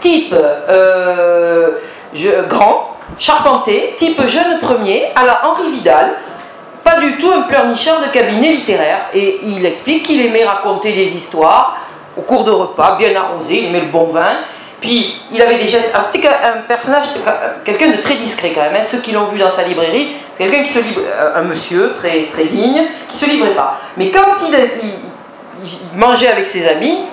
type euh, je, grand, charpenté, type jeune premier, à la Henri Vidal, pas du tout un pleurnichard de cabinet littéraire. Et il explique qu'il aimait raconter des histoires au cours de repas, bien arrosé, il aimait le bon vin. Puis, il avait des gestes... Alors, c'était un personnage, quelqu'un de très discret quand même. Hein. Ceux qui l'ont vu dans sa librairie, c'est quelqu'un qui se livre... Un monsieur, très, très digne, qui ne se livrait pas. Mais quand il, il, il mangeait avec ses amis,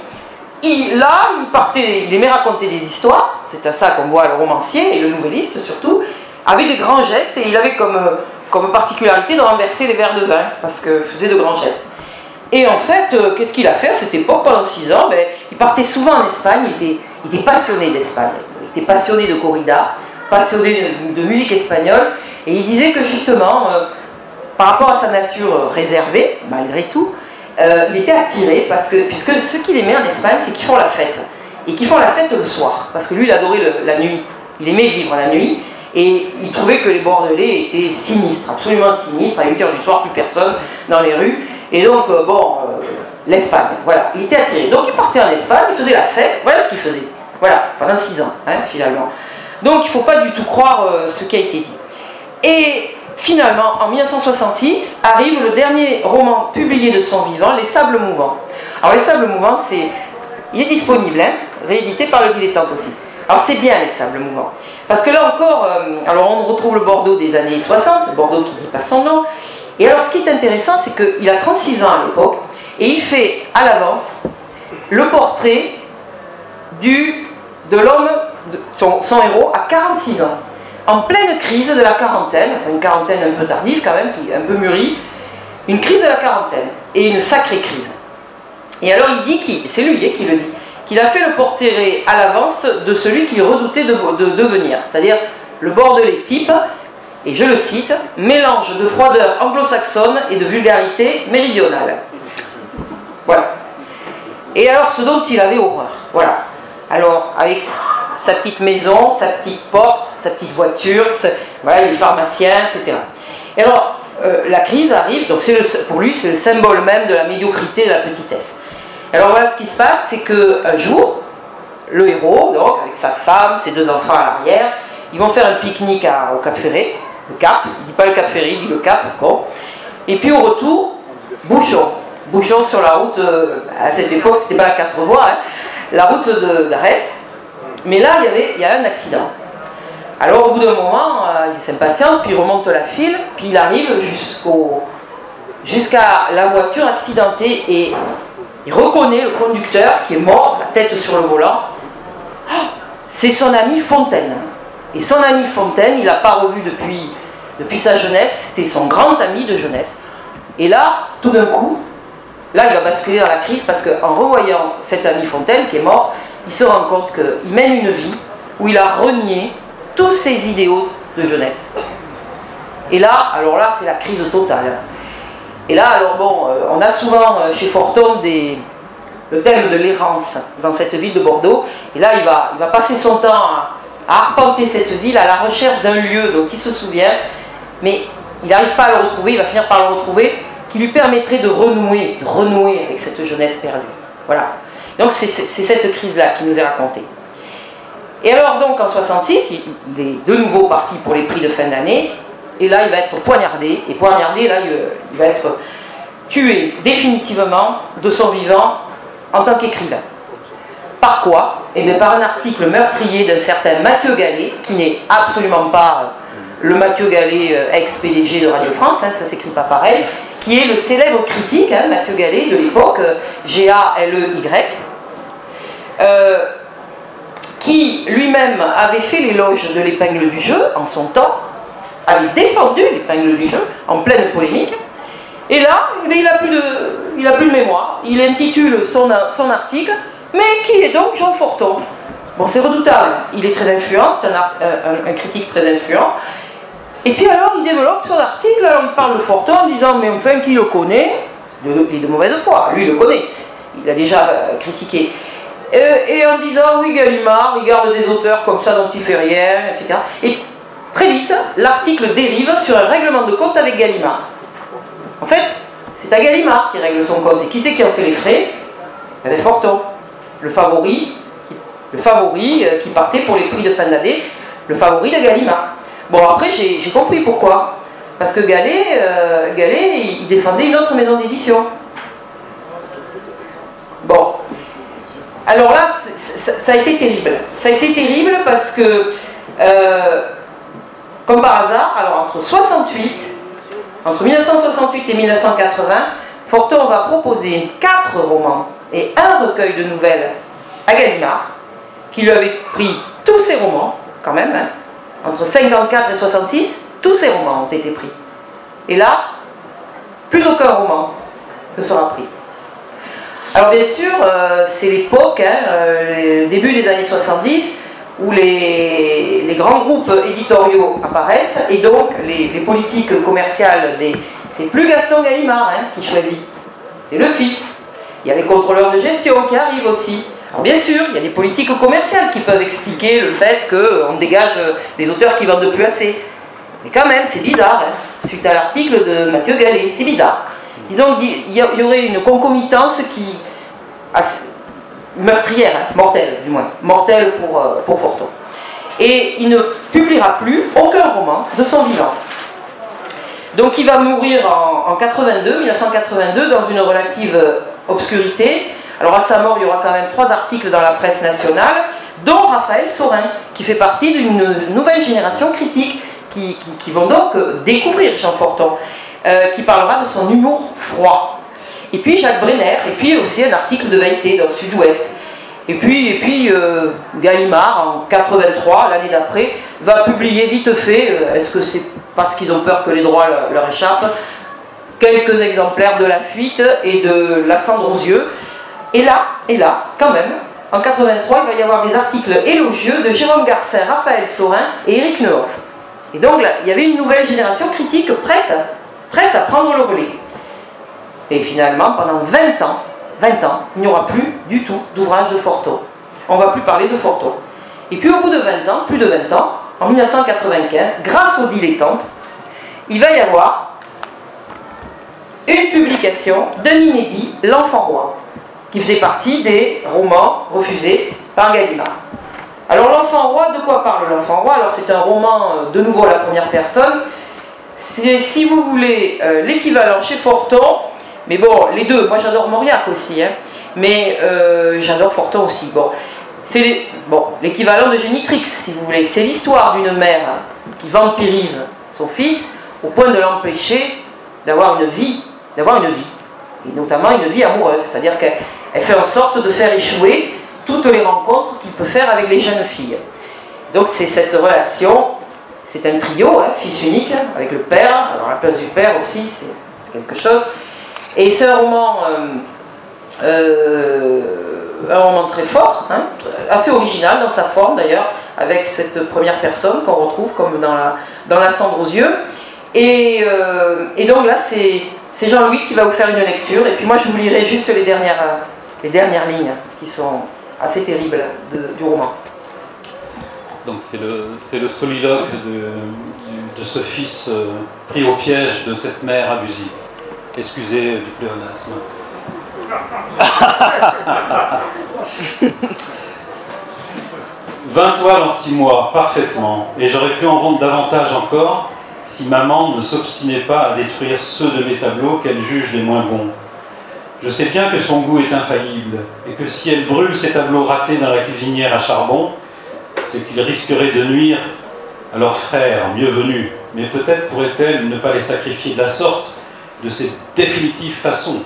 il, là, il partait, il aimait raconter des histoires. C'est à ça qu'on voit le romancier, et le nouvelliste surtout, avec des grands gestes. Et il avait comme, comme particularité de renverser les verres de vin, parce qu'il faisait de grands gestes. Et en fait, qu'est-ce qu'il a fait à cette époque, pendant six ans? Ben, il partait souvent en Espagne, il était... Il était passionné d'Espagne, il était passionné de corrida, passionné de, de musique espagnole, et il disait que justement, euh, par rapport à sa nature réservée, malgré tout, euh, il était attiré, parce que, puisque ce qu'il aimait en Espagne, c'est qu'ils font la fête, et qu'ils font la fête le soir, parce que lui, il adorait le, la nuit, il aimait vivre la nuit, et il trouvait que les Bordelais étaient sinistres, absolument sinistres, à huit heures du soir, plus personne dans les rues, et donc, euh, bon, euh, l'Espagne, voilà, il était attiré, donc il partait en Espagne, il faisait la fête, voilà ce qu'il faisait. Voilà, pendant six ans, hein, finalement. Donc, il ne faut pas du tout croire euh, ce qui a été dit. Et finalement, en mille neuf cent soixante-six, arrive le dernier roman publié de son vivant, Les Sables Mouvants. Alors, Les Sables Mouvants, c'est... il est disponible, hein, réédité par le Dilettante aussi. Alors, c'est bien, Les Sables Mouvants. Parce que là encore, euh, alors on retrouve le Bordeaux des années soixante, le Bordeaux qui ne dit pas son nom. Et alors, ce qui est intéressant, c'est qu'il a trente-six ans à l'époque, et il fait, à l'avance, le portrait... du, de l'homme, son, son héros, à quarante-six ans, en pleine crise de la quarantaine, enfin une quarantaine un peu tardive quand même, qui est un peu mûrie, une crise de la quarantaine, et une sacrée crise. Et alors il dit, c'est lui qui le dit, qu'il a fait le portrait à l'avance de celui qu'il redoutait de, de, de devenir, c'est-à-dire le Bordelais type, et je le cite, « mélange de froideur anglo-saxonne et de vulgarité méridionale ». Voilà. Et alors, ce dont il avait horreur, voilà. Alors, avec sa petite maison, sa petite porte, sa petite voiture, sa... voilà, il est pharmacien, et cetera. Et alors, euh, la crise arrive, donc c'est le, pour lui, c'est le symbole même de la médiocrité et de la petitesse. Alors voilà ce qui se passe, c'est qu'un jour, le héros, donc, avec sa femme, ses deux enfants à l'arrière, ils vont faire un pique-nique au Cap Ferré, le Cap, il ne dit pas le Cap Ferré, il dit le Cap, bon. Et puis au retour, bouchon, bouchon sur la route, euh, à cette époque, c'était pas la quatre voies, hein, la route d'Arès, mais là, il y avait, il y a un accident. Alors au bout d'un moment, euh, il s'impatiente, puis il remonte la file, puis il arrive jusqu'au, jusqu'à la voiture accidentée et... il reconnaît le conducteur qui est mort, la tête sur le volant. C'est son ami Fontaine. Et son ami Fontaine, il n'a pas revu depuis, depuis sa jeunesse. C'était son grand ami de jeunesse. Et là, tout d'un coup, là, il va basculer dans la crise parce qu'en revoyant cet ami Fontaine qui est mort, il se rend compte qu'il mène une vie où il a renié tous ses idéaux de jeunesse. Et là, alors là, c'est la crise totale. Et là, alors bon, euh, on a souvent euh, chez Forton des... le thème de l'errance dans cette ville de Bordeaux. Et là, il va, il va passer son temps à, à arpenter cette ville à la recherche d'un lieu, donc il se souvient, mais il n'arrive pas à le retrouver, il va finir par le retrouver, qui lui permettrait de renouer, de renouer avec cette jeunesse perdue. Voilà. Donc c'est cette crise-là qui nous est racontée. Et alors donc, en soixante-six, il est de nouveau parti pour les prix de fin d'année. Et là, il va être poignardé. Et poignardé, là, il va être tué définitivement de son vivant en tant qu'écrivain. Par quoi? Et bien par un article meurtrier d'un certain Matthieu Galey, qui n'est absolument pas le Matthieu Galey, ex-P D G de Radio France, hein, ça s'écrit pas pareil, qui est le célèbre critique, hein, Matthieu Galey, de l'époque, G A L E Y, euh, qui lui-même avait fait l'éloge de l'épingle du jeu en son temps, avait défendu l'épingle du jeu en pleine polémique, et là, mais il n'a plus, plus de mémoire. Il intitule son, son article « Mais qui est donc Jean Forton ?» Bon, c'est redoutable, il est très influent, c'est un, un, un critique très influent, et puis alors il développe son article, alors il parle de Forton en disant « Mais enfin, qui le connaît ?» Il est de mauvaise foi, lui il le connaît, il a déjà critiqué. Et, et en disant « Oui, Gallimard, il garde des auteurs comme ça dont il fait rien, et cetera » et, très vite, l'article dérive sur un règlement de compte avec Gallimard. En fait, c'est à Gallimard qui règle son compte. Et qui c'est qui en fait les frais? Eh Forton, le favori, le favori qui partait pour les prix de fin d'année, le favori de Gallimard. Bon, après, j'ai compris pourquoi. Parce que Galey, euh, Galey, il défendait une autre maison d'édition. Bon. Alors là, ça a été terrible. Ça a été terrible parce que... Euh, comme par hasard, alors entre, soixante-huit, entre mille neuf cent soixante-huit et mille neuf cent quatre-vingt, Forton va proposer quatre romans et un recueil de nouvelles à Gallimard, qui lui avait pris tous ses romans, quand même, hein, entre cinquante-quatre et soixante-six, tous ses romans ont été pris. Et là, plus aucun roman ne sera pris. Alors bien sûr, euh, c'est l'époque, hein, euh, le début des années soixante-dix, où les, les grands groupes éditoriaux apparaissent, et donc les, les politiques commerciales des... C'est plus Gaston Gallimard, hein, qui choisit, c'est le fils. Il y a les contrôleurs de gestion qui arrivent aussi. Alors bien sûr, il y a des politiques commerciales qui peuvent expliquer le fait qu'on dégage les auteurs qui vendent de plus assez. Mais quand même, c'est bizarre, hein, suite à l'article de Matthieu Galey, c'est bizarre. Disons qu'il y, y aurait une concomitance qui... Assez, meurtrière, hein, mortelle du moins, mortelle pour, euh, pour Forton. Et il ne publiera plus aucun roman de son vivant. Donc il va mourir en, en quatre-vingt-deux, mille neuf cent quatre-vingt-deux, dans une relative euh, obscurité. Alors à sa mort, il y aura quand même trois articles dans la presse nationale, dont Raphaël Sorin, qui fait partie d'une nouvelle génération critique, qui, qui, qui vont donc euh, découvrir Jean Forton, euh, qui parlera de son humour froid. Et puis Jacques Brenner, et puis aussi un article de Vailleté dans le Sud-Ouest. Et puis, et puis euh, Gallimard, en quatre-vingt-trois, l'année d'après, va publier vite fait, euh, est-ce que c'est parce qu'ils ont peur que les droits leur, leur échappent, quelques exemplaires de La Fuite et de La Cendre aux yeux. Et là, et là, quand même, en quatre-vingt-trois, il va y avoir des articles élogieux de Jérôme Garcin, Raphaël Sorin et Éric Nehoff. Et donc là, il y avait une nouvelle génération critique prête, prête à prendre le relais. Et finalement, pendant vingt ans, vingt ans, il n'y aura plus du tout d'ouvrage de Forton. On ne va plus parler de Forton. Et puis au bout de vingt ans, plus de vingt ans, en mille neuf cent quatre-vingt-quinze, grâce aux Dilettantes, il va y avoir une publication d'un inédit, L'Enfant-Roi, qui faisait partie des romans refusés par Gallimard. Alors L'Enfant-Roi, de quoi parle L'Enfant-Roi? Alors c'est un roman, de nouveau à la première personne. C'est, si vous voulez, euh, l'équivalent chez Forton, mais bon, les deux, moi j'adore Mauriac aussi, hein, mais euh, j'adore Forton aussi, bon. C'est bon, l'équivalent de Génitrix, si vous voulez. C'est l'histoire d'une mère qui vampirise son fils au point de l'empêcher d'avoir une vie, d'avoir une vie, et notamment une vie amoureuse. C'est-à-dire qu'elle fait en sorte de faire échouer toutes les rencontres qu'il peut faire avec les jeunes filles. Donc c'est cette relation, c'est un trio, hein, fils unique, avec le père, alors la place du père aussi, c'est quelque chose. Et c'est un roman, euh, euh, un roman très fort, hein, assez original dans sa forme d'ailleurs, avec cette première personne qu'on retrouve comme dans la, dans La cendre aux yeux. Et, euh, et donc là, c'est... C'est Jean-Louis qui va vous faire une lecture, et puis moi je vous lirai juste les dernières, les dernières lignes qui sont assez terribles de, du roman. Donc c'est le, le soliloque de, de ce fils euh, pris au piège de cette mère abusive. Excusez du pléonasme. vingt toiles en six mois, parfaitement, et j'aurais pu en vendre davantage encore, si maman ne s'obstinait pas à détruire ceux de mes tableaux qu'elle juge les moins bons. Je sais bien que son goût est infaillible, et que si elle brûle ces tableaux ratés dans la cuisinière à charbon, c'est qu'ils risqueraient de nuire à leurs frères mieux venus, mais peut-être pourrait-elle ne pas les sacrifier de la sorte, de cette définitive façon.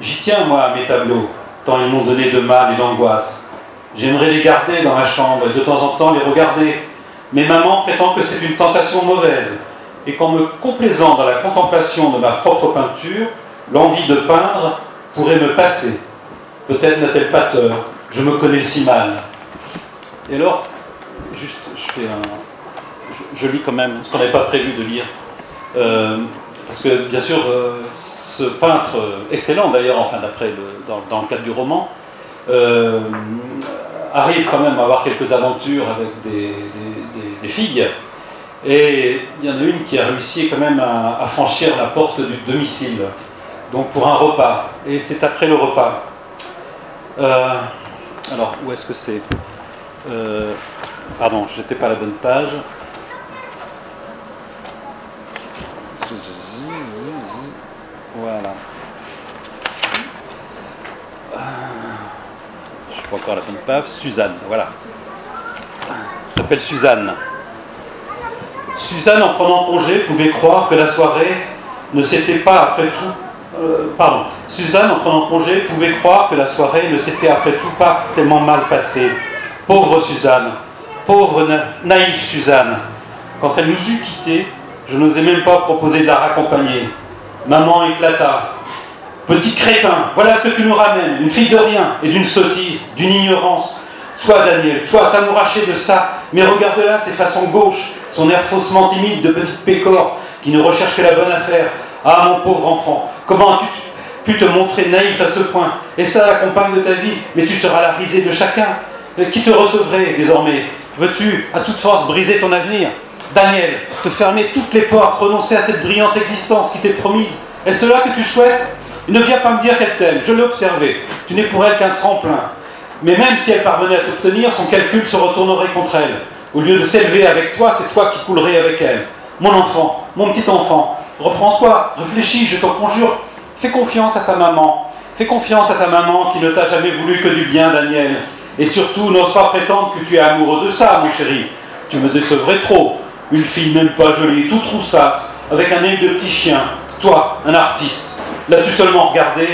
J'y tiens, moi, à mes tableaux, tant ils m'ont donné de mal et d'angoisse. J'aimerais les garder dans ma chambre, et de temps en temps les regarder, mais maman prétend que c'est une tentation mauvaise, et qu'en me complaisant dans la contemplation de ma propre peinture, l'envie de peindre pourrait me passer. Peut-être n'a-t-elle pas tort, je me connais si mal. Et alors, juste, je fais un... Je, je lis quand même ce qu'on n'avait pas prévu de lire. Euh, parce que, bien sûr, euh, ce peintre, excellent d'ailleurs, enfin d'après, le, dans, dans le cadre du roman, euh, arrive quand même à avoir quelques aventures avec des, des, des, des filles. Et il y en a une qui a réussi quand même à, à franchir la porte du domicile, donc pour un repas, et c'est après le repas. Euh, alors, où est-ce que c'est euh, Pardon, j'étais pas à la bonne page. Voilà. Je ne suis pas encore à la bonne page. Suzanne, voilà. Elle s'appelle Suzanne. Suzanne, en prenant congé, pouvait croire que la soirée ne s'était pas après tout... Euh, pardon. Suzanne, en prenant congé, pouvait croire que la soirée ne s'était après tout pas tellement mal passée. Pauvre Suzanne, pauvre na naïve Suzanne. Quand elle nous eut quittés, je n'osais même pas proposer de la raccompagner. Maman éclata. Petit crétin, voilà ce que tu nous ramènes, une fille de rien et d'une sottise, d'une ignorance. Toi, Daniel, toi, t'as mouraché de ça, mais regarde-la, ses façons gauches, son air faussement timide de petite pécore qui ne recherche que la bonne affaire. Ah, mon pauvre enfant, comment as-tu pu te montrer naïf à ce point? Et ça, la compagne de ta vie, mais tu seras la risée de chacun. Qui te recevrait désormais? Veux-tu, à toute force, briser ton avenir? Daniel, te fermer toutes les portes, renoncer à cette brillante existence qui t'est promise. Est-ce cela que tu souhaites? Ne viens pas me dire qu'elle t'aime, je l'ai observé. Tu n'es pour elle qu'un tremplin. Mais même si elle parvenait à t'obtenir, son calcul se retournerait contre elle. Au lieu de s'élever avec toi, c'est toi qui coulerais avec elle. Mon enfant, mon petit enfant, reprends-toi, réfléchis, je t'en conjure. Fais confiance à ta maman. Fais confiance à ta maman qui ne t'a jamais voulu que du bien, Daniel. Et surtout, n'ose pas prétendre que tu es amoureux de ça, mon chéri. Tu me décevrais trop. Une fille même pas jolie, toute roussâtre, avec un œil de petit chien. Toi, un artiste. L'as-tu seulement regardé?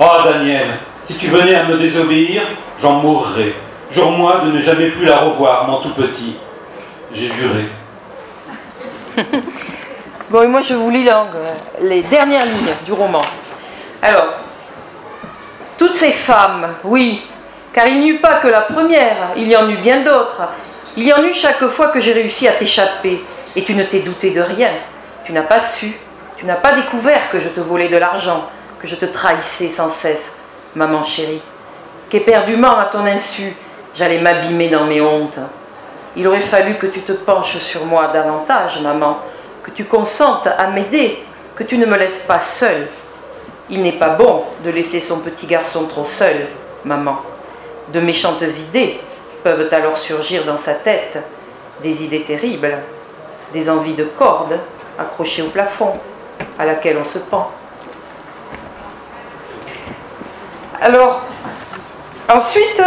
Ah, Daniel, si tu venais à me désobéir, j'en mourrais. Jure-moi de ne jamais plus la revoir, mon tout petit. J'ai juré. Bon, et moi je vous lis donc, les dernières lignes du roman. Alors, toutes ces femmes, oui, car il n'y eut pas que la première, il y en eut bien d'autres. Il y en eut chaque fois que j'ai réussi à t'échapper, et tu ne t'es douté de rien. Tu n'as pas su, tu n'as pas découvert que je te volais de l'argent, que je te trahissais sans cesse, maman chérie, qu'éperdument à ton insu, j'allais m'abîmer dans mes hontes. Il aurait fallu que tu te penches sur moi davantage, maman, que tu consentes à m'aider, que tu ne me laisses pas seule. Il n'est pas bon de laisser son petit garçon trop seul, maman. De méchantes idées peuvent alors surgir dans sa tête, des idées terribles, des envies de cordes accrochées au plafond, à laquelle on se pend. Alors, ensuite,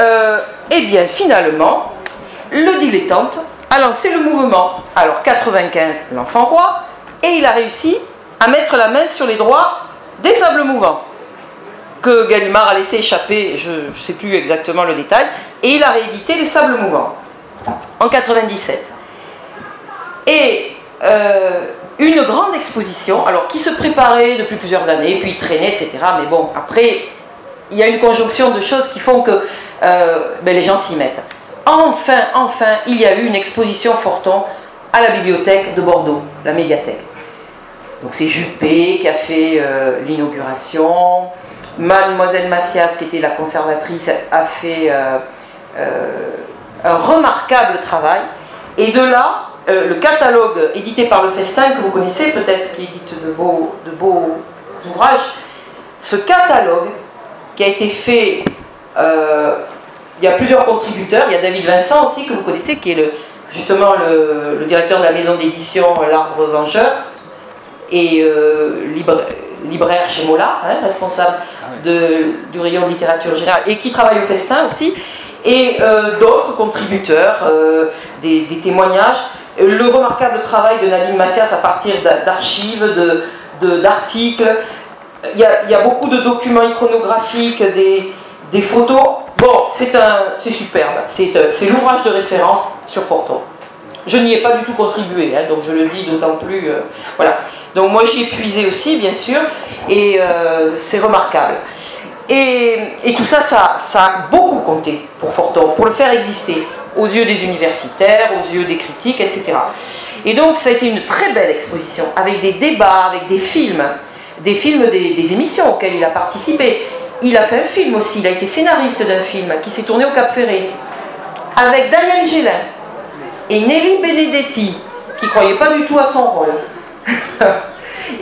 euh, eh bien, finalement, le dilettante a lancé le mouvement. Alors, quatre-vingt-quinze, l'Enfant-Roi, et il a réussi à mettre la main sur les droits des Sables Mouvants, que Gallimard a laissé échapper, je ne sais plus exactement le détail, et il a réédité les Sables Mouvants en quatre-vingt-dix-sept. Et euh, une grande exposition, alors qui se préparait depuis plusieurs années, puis traînait, et cetera. Mais bon, après, il y a une conjonction de choses qui font que euh, ben, les gens s'y mettent. Enfin, enfin, il y a eu une exposition Forton à la bibliothèque de Bordeaux, la médiathèque. Donc c'est Juppé qui a fait euh, l'inauguration. Mademoiselle Massias, qui était la conservatrice, a fait euh, euh, un remarquable travail. Et de là, euh, le catalogue édité par le Festin, que vous connaissez peut-être, qui édite de beaux, de beaux ouvrages, ce catalogue qui a été fait, euh, il y a plusieurs contributeurs, il y a David Vincent aussi, que vous connaissez, qui est le, justement le, le directeur de la maison d'édition L'Arbre Vengeur, et euh, libraire, libraire chez Mola, hein, responsable de, du rayon de littérature générale, et qui travaille au Festin aussi, et euh, d'autres contributeurs, euh, des, des témoignages, le remarquable travail de Nadine Massias à partir d'archives, d'articles, il, il y a beaucoup de documents iconographiques, des, des photos, bon, c'est superbe, c'est l'ouvrage de référence sur Forton. Je n'y ai pas du tout contribué, hein, donc je le dis d'autant plus, euh, voilà. Donc moi j'y ai puisé aussi, bien sûr, et euh, c'est remarquable. Et, et tout ça, ça, ça a beaucoup compté pour Forton, pour le faire exister, aux yeux des universitaires, aux yeux des critiques, et cetera. Et donc ça a été une très belle exposition, avec des débats, avec des films, des films, des, des émissions auxquelles il a participé. Il a fait un film aussi, il a été scénariste d'un film qui s'est tourné au Cap Ferré, avec Daniel Gélin et Nelly Benedetti, qui ne croyait pas du tout à son rôle.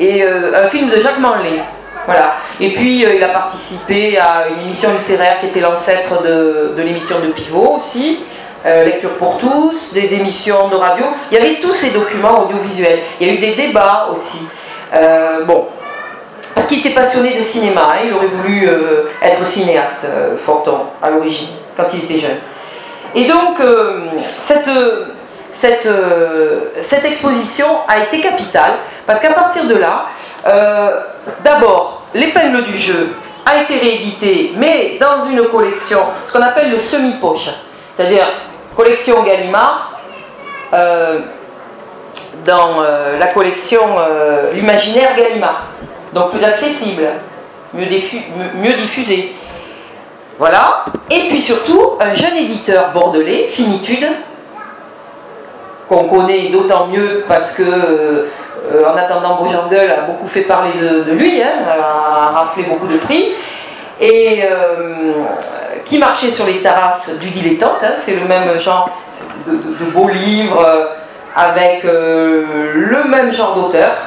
Et euh, un film de Jacques Manley, voilà. Et puis euh, il a participé à une émission littéraire qui était l'ancêtre de, de l'émission de Pivot aussi, euh, Lecture pour tous, des émissions de radio, il y avait tous ces documents audiovisuels, il y a eu des débats aussi, euh, bon, parce qu'il était passionné de cinéma, hein, il aurait voulu euh, être cinéaste, euh, Forton, à l'origine, quand il était jeune. Et donc euh, cette... Euh, Cette, euh, cette exposition a été capitale, parce qu'à partir de là, euh, d'abord, l'épingle du jeu a été rééditée, mais dans une collection, ce qu'on appelle le semi-poche, c'est-à-dire collection Gallimard, euh, dans euh, la collection euh, l'imaginaire Gallimard, donc plus accessible, mieux, diffu mieux diffusé. Voilà, et puis surtout, un jeune éditeur bordelais, Finitude, qu'on connaît d'autant mieux parce que, euh, en attendant Beaujandel a beaucoup fait parler de, de lui, hein, a raflé beaucoup de prix, et euh, qui marchait sur les terrasses du dilettante, hein, c'est le même genre de, de, de beaux livres, euh, avec euh, le même genre d'auteurs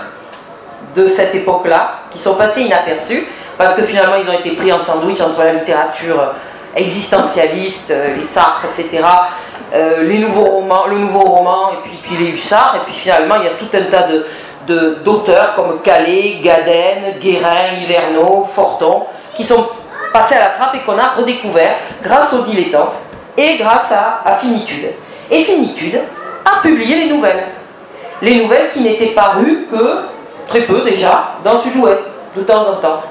de cette époque-là, qui sont passés inaperçus, parce que finalement ils ont été pris en sandwich entre la littérature existentialiste, euh, les Sartres, et cetera, Euh, les nouveaux romans, le nouveau roman, et puis, puis les Hussards, et puis finalement il y a tout un tas de d'auteurs comme Calais, Gaden, Guérin, Hiverneau, Forton, qui sont passés à la trappe et qu'on a redécouvert grâce aux dilettantes et grâce à, à Finitude. Et Finitude a publié les nouvelles, les nouvelles qui n'étaient parues que très peu déjà dans Sud-Ouest, de temps en temps.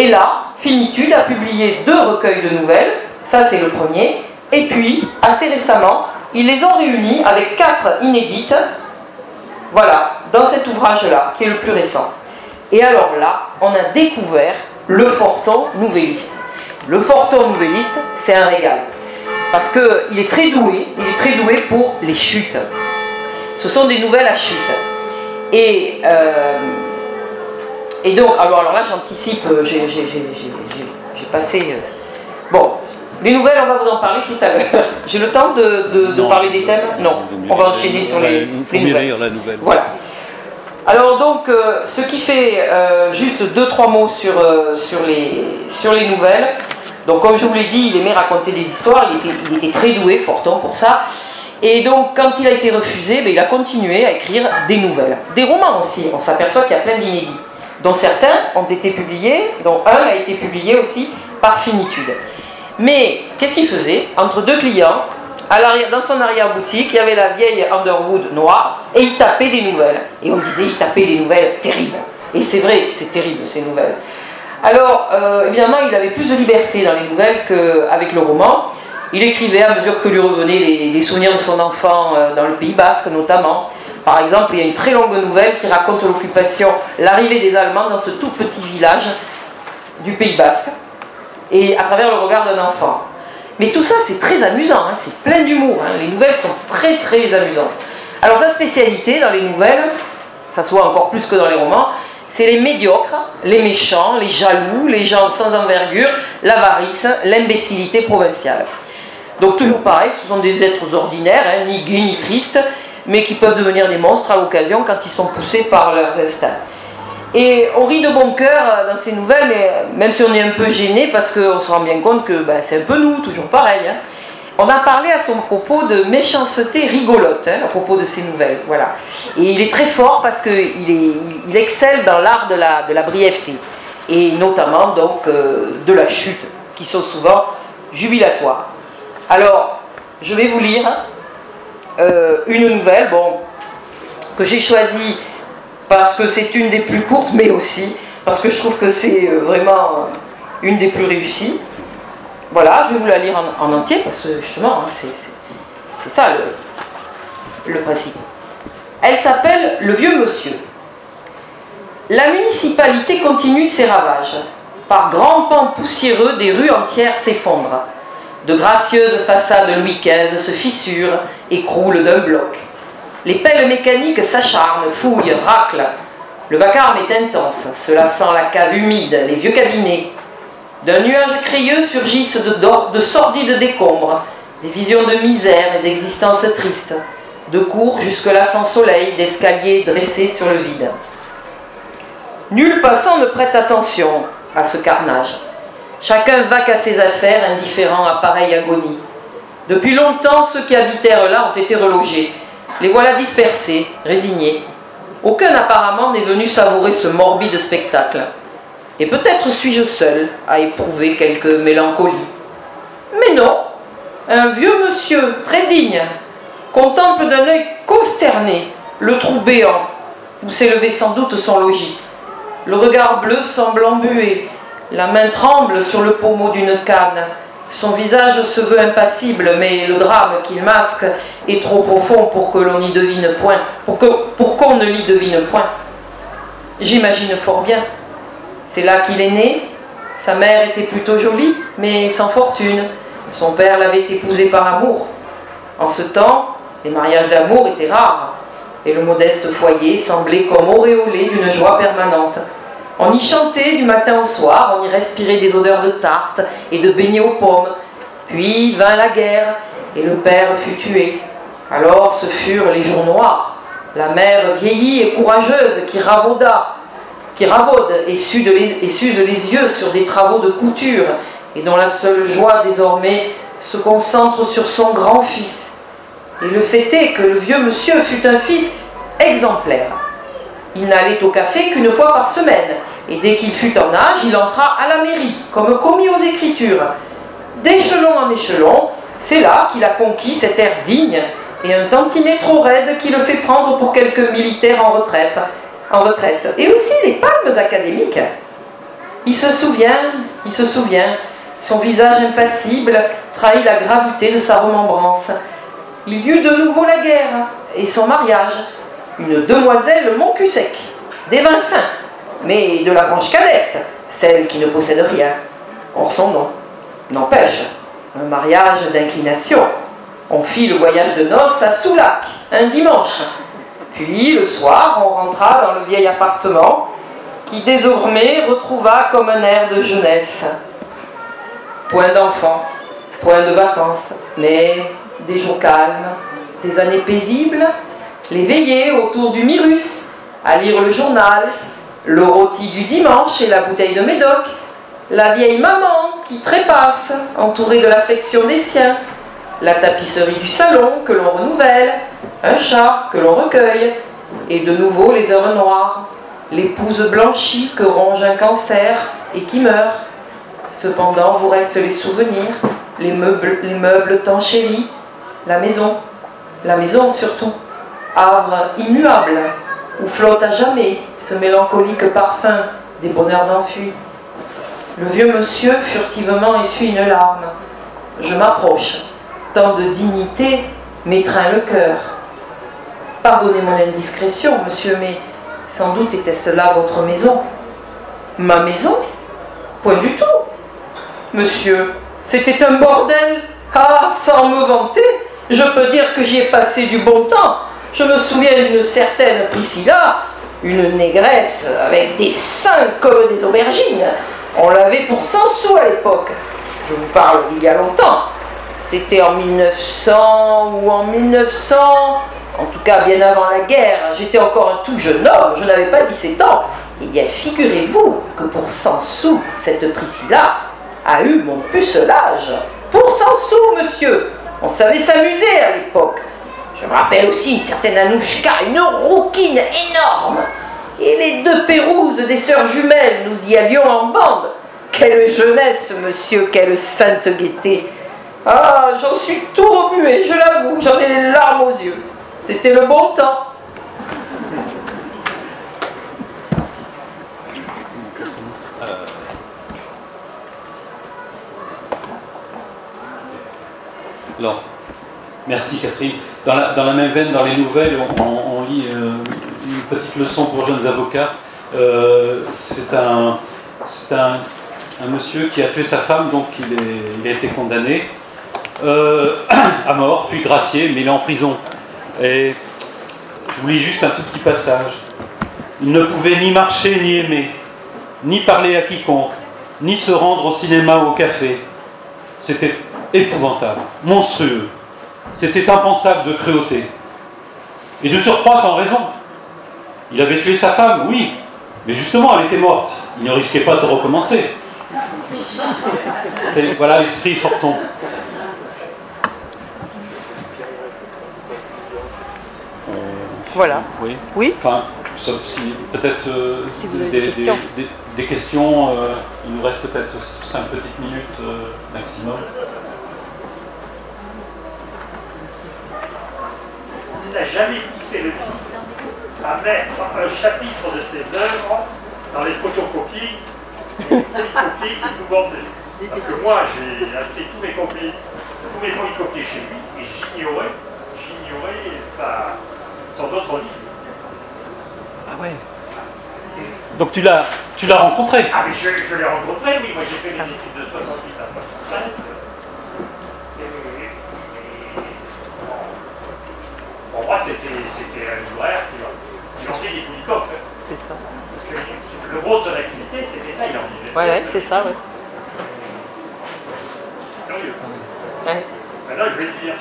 Et là, Finitude a publié deux recueils de nouvelles, ça c'est le premier. Et puis, assez récemment, ils les ont réunis avec quatre inédites, voilà, dans cet ouvrage-là, qui est le plus récent. Et alors là, on a découvert le Forton nouvelliste. Le Forton nouvelliste, c'est un régal. Parce qu'il est très doué, il est très doué pour les chutes. Ce sont des nouvelles à chute. Et, euh, et donc, alors, alors là j'anticipe, j'ai passé... Bon, les nouvelles, on va vous en parler tout à l'heure. J'ai le temps de, de, de non, parler des thèmes non. non, on va enchaîner sur les, les nouvelles. La nouvelle. Voilà. Alors donc, euh, ce qui fait euh, juste deux, trois mots sur, euh, sur, les, sur les nouvelles. Donc comme je vous l'ai dit, il aimait raconter des histoires, il était, il était très doué, Forton, pour ça. Et donc, quand il a été refusé, ben, il a continué à écrire des nouvelles. Des romans aussi, on s'aperçoit qu'il y a plein d'inédits, dont certains ont été publiés, dont un a été publié aussi par Finitude. Mais, qu'est-ce qu'il faisait? Entre deux clients, à dans son arrière-boutique, il y avait la vieille Underwood noire, et il tapait des nouvelles. Et on disait, il tapait des nouvelles terribles. Et c'est vrai, c'est terrible, ces nouvelles. Alors, euh, évidemment, il avait plus de liberté dans les nouvelles qu'avec le roman. Il écrivait à mesure que lui revenaient les, les souvenirs de son enfant euh, dans le Pays Basque notamment. Par exemple, il y a une très longue nouvelle qui raconte l'occupation, l'arrivée des Allemands dans ce tout petit village du Pays Basque, et à travers le regard d'un enfant. Mais tout ça, c'est très amusant, hein, c'est plein d'humour, hein, les nouvelles sont très très amusantes. Alors sa spécialité dans les nouvelles, ça soit encore plus que dans les romans, c'est les médiocres, les méchants, les jaloux, les gens sans envergure, l'avarice, l'imbécilité provinciale. Donc toujours pareil, ce sont des êtres ordinaires, hein, ni gais, ni tristes, mais qui peuvent devenir des monstres à l'occasion quand ils sont poussés par leur destin. Et on rit de bon cœur dans ces nouvelles, mais même si on est un peu gêné, parce qu'on se rend bien compte que ben, c'est un peu nous, toujours pareil. Hein. On a parlé à son propos de méchanceté rigolote, hein, à propos de ces nouvelles. Voilà. Et il est très fort parce qu'il il excelle dans l'art de la, de la brièveté, et notamment donc euh, de la chute, qui sont souvent jubilatoires. Alors, je vais vous lire euh, une nouvelle, bon, que j'ai choisie parce que c'est une des plus courtes, mais aussi parce que je trouve que c'est vraiment une des plus réussies. Voilà, je vais vous la lire en, en entier, parce que justement, hein, c'est ça le, le principe. Elle s'appelle « Le vieux monsieur ». La municipalité continue ses ravages. Par grands pans poussiéreux, des rues entières s'effondrent. De gracieuses façades Louis quinze se fissurent et croulent d'un bloc. Les pelles mécaniques s'acharnent, fouillent, raclent. Le vacarme est intense, cela sent la cave humide, les vieux cabinets. D'un nuage crayeux surgissent de, de sordides décombres, des visions de misère et d'existence triste, de cours jusque-là sans soleil, d'escaliers dressés sur le vide. Nul passant ne prête attention à ce carnage. Chacun vaque à ses affaires, indifférent à pareille agonie. Depuis longtemps, ceux qui habitèrent là ont été relogés. Les voilà dispersés, résignés. Aucun apparemment n'est venu savourer ce morbide spectacle. Et peut-être suis-je seul à éprouver quelque mélancolie. Mais non, un vieux monsieur, très digne, contemple d'un œil consterné le trou béant, où s'élevait sans doute son logis. Le regard bleu semble embué. La main tremble sur le pommeau d'une canne. Son visage se veut impassible, mais le drame qu'il masque est trop profond pour que l'on n'y devine point, pour que, pour qu'on ne l'y devine point. J'imagine fort bien. C'est là qu'il est né. Sa mère était plutôt jolie, mais sans fortune. Son père l'avait épousée par amour. En ce temps, les mariages d'amour étaient rares, et le modeste foyer semblait comme auréolé d'une joie permanente. On y chantait du matin au soir, on y respirait des odeurs de tartes et de beignets aux pommes. Puis vint la guerre, et le père fut tué. Alors ce furent les jours noirs. La mère vieillie et courageuse qui ravauda, qui ravaude et s'use les, les yeux sur des travaux de couture, et dont la seule joie désormais se concentre sur son grand-fils. Et le fait est que le vieux monsieur fut un fils exemplaire. Il n'allait au café qu'une fois par semaine, et dès qu'il fut en âge, il entra à la mairie, comme commis aux écritures. D'échelon en échelon, c'est là qu'il a conquis cet air digne, et un tantinet trop raide qui le fait prendre pour quelques militaires en retraite. En retraite. Et aussi les palmes académiques. Il se souvient, il se souvient, son visage impassible trahit la gravité de sa remembrance. Il y eut de nouveau la guerre, et son mariage. Une demoiselle Moncussec, des vins fins, mais de la branche cadette, celle qui ne possède rien, hors son nom. N'empêche, un mariage d'inclination. On fit le voyage de noces à Soulac, un dimanche. Puis, le soir, on rentra dans le vieil appartement qui, désormais, retrouva comme un air de jeunesse. Point d'enfants, point de vacances, mais des jours calmes, des années paisibles, les veillées autour du Mirus, à lire le journal, le rôti du dimanche et la bouteille de médoc, la vieille maman qui trépasse, entourée de l'affection des siens, la tapisserie du salon que l'on renouvelle, un chat que l'on recueille, et de nouveau les heures noires, l'épouse blanchie que ronge un cancer et qui meurt. Cependant, vous restent les souvenirs, les meubles, les meubles tanchélis, la maison, la maison surtout, havre immuable, où flotte à jamais ce mélancolique parfum des bonheurs enfuis. Le vieux monsieur furtivement essuie une larme. Je m'approche. Tant de dignité m'étreint le cœur. Pardonnez mon indiscrétion, monsieur, mais sans doute était-ce là votre maison. Ma maison? Point du tout. Monsieur, c'était un bordel. Ah, sans me vanter, je peux dire que j'y ai passé du bon temps. Je me souviens d'une certaine Priscilla, une négresse avec des seins comme des aubergines. On l'avait pour cent sous à l'époque. Je vous parle d'il y a longtemps. C'était en mille neuf cents ou en mille neuf cents, en tout cas bien avant la guerre. J'étais encore un tout jeune homme, je n'avais pas dix-sept ans. Eh bien, figurez-vous que pour cent sous, cette Priscilla a eu mon pucelage. Pour cent sous, monsieur, on savait s'amuser à l'époque. Je me rappelle aussi une certaine Anouchka, une rouquine énorme. Et les deux Pérouses des sœurs jumelles, nous y allions en bande. Quelle jeunesse, monsieur, quelle sainte gaieté. Ah, j'en suis tout remué, je l'avoue, j'en ai les larmes aux yeux. C'était le bon temps. Alors, merci Catherine. Dans la, dans la même veine, dans les nouvelles, on, on, on lit euh, une petite leçon pour jeunes avocats. Euh, c'est un, c'est un, un monsieur qui a tué sa femme, donc il, est, il a été condamné euh, à mort, puis gracié, mais il est en prison. Et je vous lis juste un tout petit passage. Il ne pouvait ni marcher ni aimer, ni parler à quiconque, ni se rendre au cinéma ou au café. C'était épouvantable, monstrueux. C'était impensable de cruauté. Et de surcroît sans raison. Il avait tué sa femme, oui, mais justement elle était morte. Il ne risquait pas de recommencer. Voilà l'esprit Forton. Euh, voilà. Oui. Oui. Enfin, sauf si peut-être euh, si des, des questions. Des, des, des questions euh, il nous reste peut-être cinq petites minutes euh, maximum. Il n'a jamais poussé le fils à mettre un chapitre de ses œuvres dans les photocopies, les polycopies qui nous bordaient. Parce que moi, j'ai acheté tous mes copies, tous mes polycopies chez lui, et j'ignorais, j'ignorais sa, son autre livre. Ah ouais. Donc tu l'as, tu l'as rencontré? Ah mais je, je l'ai rencontré, oui, moi j'ai fait mes études de soixante-huit à soixante-sept. Pour moi, c'était un libraire qui lançait des polycopes. C'est ça. Parce que le gros de son activité, c'était ça, il en vivait. Ouais, ouais, c'est ça, ouais. C'est curieux. Ouais. Maintenant, je vais le dire.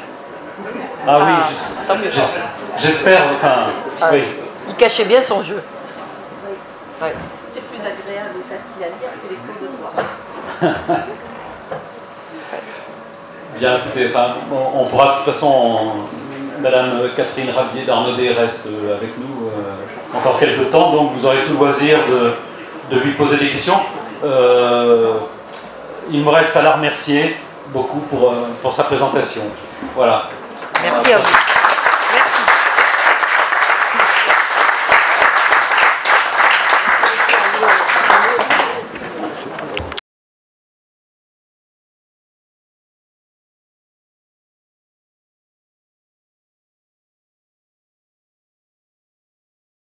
Ah oui, j'espère. Enfin, ah, oui. Il cachait bien son jeu. Ouais. C'est plus agréable et facile à lire que les cours de droit. Bien, écoutez, on, on pourra de toute façon. On... Madame Catherine Rabier-Darnaudet reste avec nous euh, encore quelques temps, donc vous aurez tout le loisir de, de lui poser des questions. Euh, il me reste à la remercier beaucoup pour, pour sa présentation. Voilà. Merci à vous.